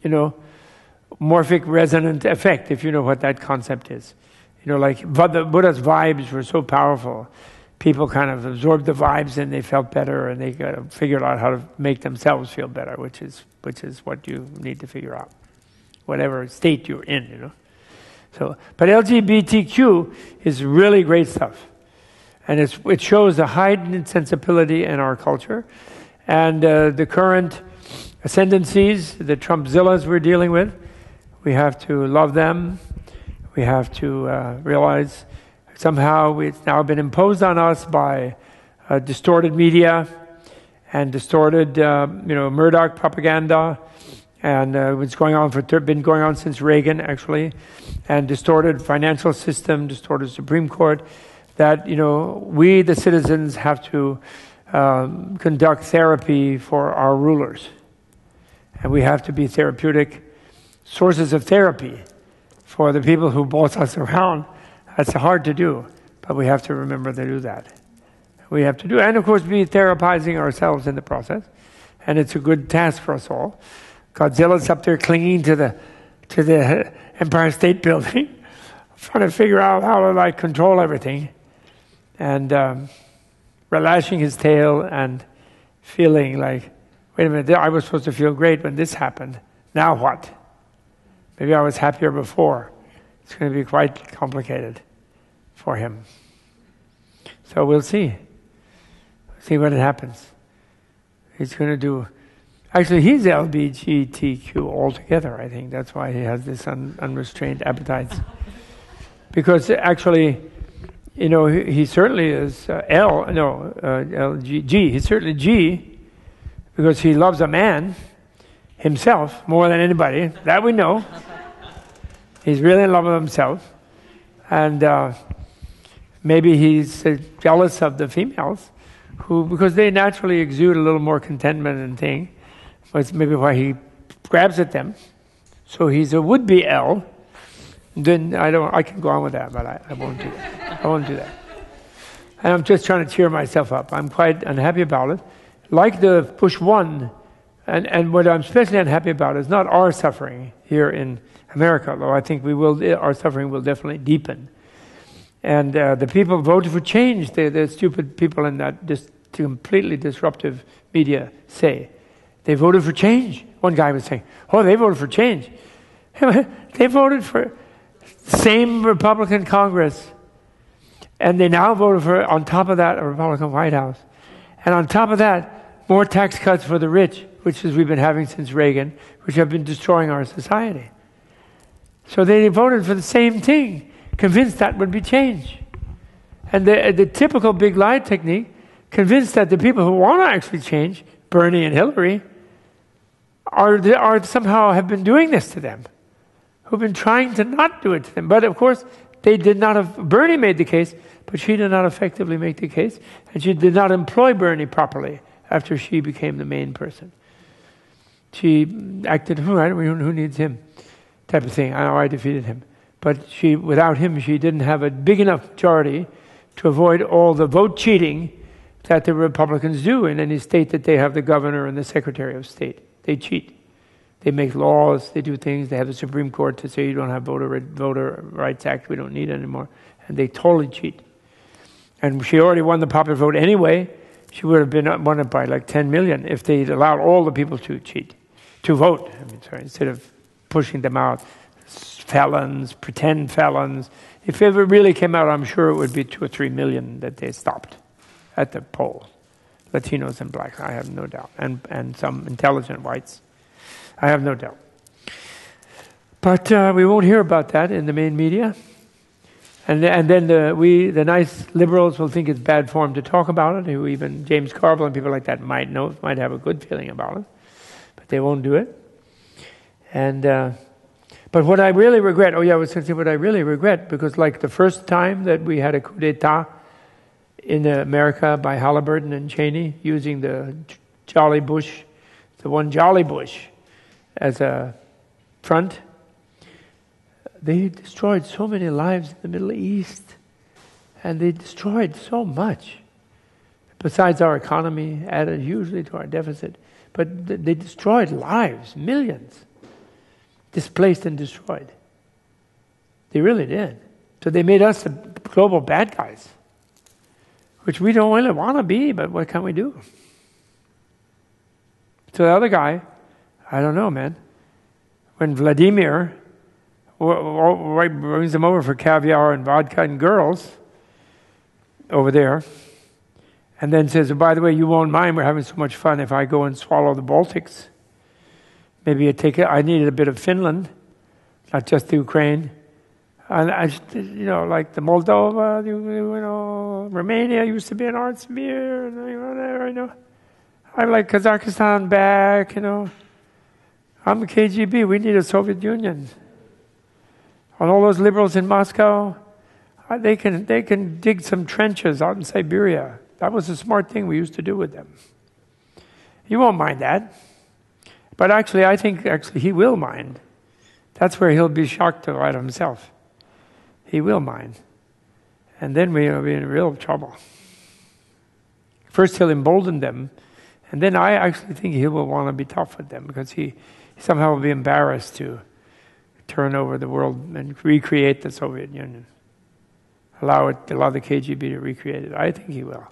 morphic resonant effect, if you know what that concept is. But the Buddha's vibes were so powerful. People kind of absorbed the vibes and they felt better, and they figured out how to make themselves feel better, which is what you need to figure out, whatever state you're in, So, but LGBTQ is really great stuff, and it shows the heightened sensibility in our culture, and the current ascendancies, the Trumpzillas we're dealing with. We have to love them. We have to realize somehow it's now been imposed on us by distorted media and distorted, Murdoch propaganda, and it's going on been going on since Reagan, actually, and distorted financial system, distorted Supreme Court. That we the citizens have to conduct therapy for our rulers, and we have to be therapeutic sources of therapy for the people who boss us around. That's hard to do, but we have to remember to do that. We have to do, and of course, be therapizing ourselves in the process. And it's a good task for us all. Godzilla's up there clinging to the Empire State Building, trying to figure out how to control everything, and relashing his tail and feeling like, wait a minute, I was supposed to feel great when this happened. Now what? Maybe I was happier before. It's going to be quite complicated for him. So we'll see. See what happens. He's going to do... Actually, he's LGBTQ altogether, I think. That's why he has this unrestrained appetites. Because actually, he certainly is G. He's certainly G because he loves a man himself more than anybody. That we know. He's really in love with himself. And maybe he's jealous of the females, because they naturally exude a little more contentment and thing. That's maybe why he grabs at them. So he's a would-be L. Then I can go on with that, but I won't do that. I won't do that. And I'm just trying to cheer myself up. I'm quite unhappy about it. Like the push one, and what I'm especially unhappy about is not our suffering here in America, though I think our suffering will definitely deepen. And the people voted for change. The stupid people in that completely disruptive media say they voted for change. One guy was saying, "Oh, they voted for change." They voted for the same Republican Congress, and they now voted for, on top of that, a Republican White House, and on top of that, more tax cuts for the rich, which is we've been having since Reagan, which have been destroying our society. So they voted for the same thing, convinced that would be change. And the typical big lie technique, convinced that the people who want to actually change, Bernie and Hillary, are somehow have been doing this to them, who've been trying to not do it to them. But of course, they did not have, Bernie made the case, but she did not effectively make the case, and she did not employ Bernie properly after she became the main person. She acted, who needs him? Type of thing. I know I defeated him. But without him, she didn't have a big enough majority to avoid all the vote cheating that the Republicans do in any state that they have the governor and the secretary of state. They cheat. They make laws. They do things. They have the Supreme Court to say you don't have Voter Rights Act. We don't need anymore. And they totally cheat. And she already won the popular vote anyway. She would have been won it by 10 million if they'd allowed all the people to cheat, to vote. Instead of pushing them out, felons, pretend felons. If it really came out, I'm sure it would be 2 or 3 million that they stopped at the poll. Latinos and blacks, I have no doubt. And some intelligent whites, I have no doubt. But we won't hear about that in the main media. And then the nice liberals will think it's bad form to talk about it, who even James Carville and people like that might have a good feeling about it. But they won't do it. And But what I really regret, because like the first time that we had a coup d'etat in America by Halliburton and Cheney, using the Jolly Bush, the one Jolly Bush, as a front, they destroyed so many lives in the Middle East, and they destroyed so much. Besides our economy, added hugely to our deficit, but they destroyed lives, millions, displaced and destroyed. They really did. So they made us the global bad guys, which we don't really want to be, but what can we do? So the other guy, I don't know, man. When Vladimir brings them over for caviar and vodka and girls over there, and then says, oh, by the way, you won't mind, we're having so much fun if I go and swallow the Baltics. Maybe I needed a bit of Finland, not just the Ukraine. And like the Moldova, Romania used to be an art sphere, and whatever. I like Kazakhstan back, I'm the KGB, we need a Soviet Union. And all those liberals in Moscow, they can dig some trenches out in Siberia. That was a smart thing we used to do with them. You won't mind that. But actually, I think he will mind. That's where he'll be shocked about himself. He will mind. And then we'll be in real trouble. First, he'll embolden them. And then I actually think he will want to be tough with them, because he somehow will be embarrassed to turn over the world and recreate the Soviet Union. Allow the KGB to recreate it. I think he will.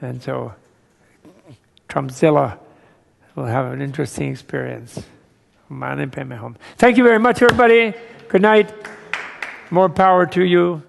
And so Trumpzilla will have an interesting experience. Thank you very much, everybody. Good night. More power to you.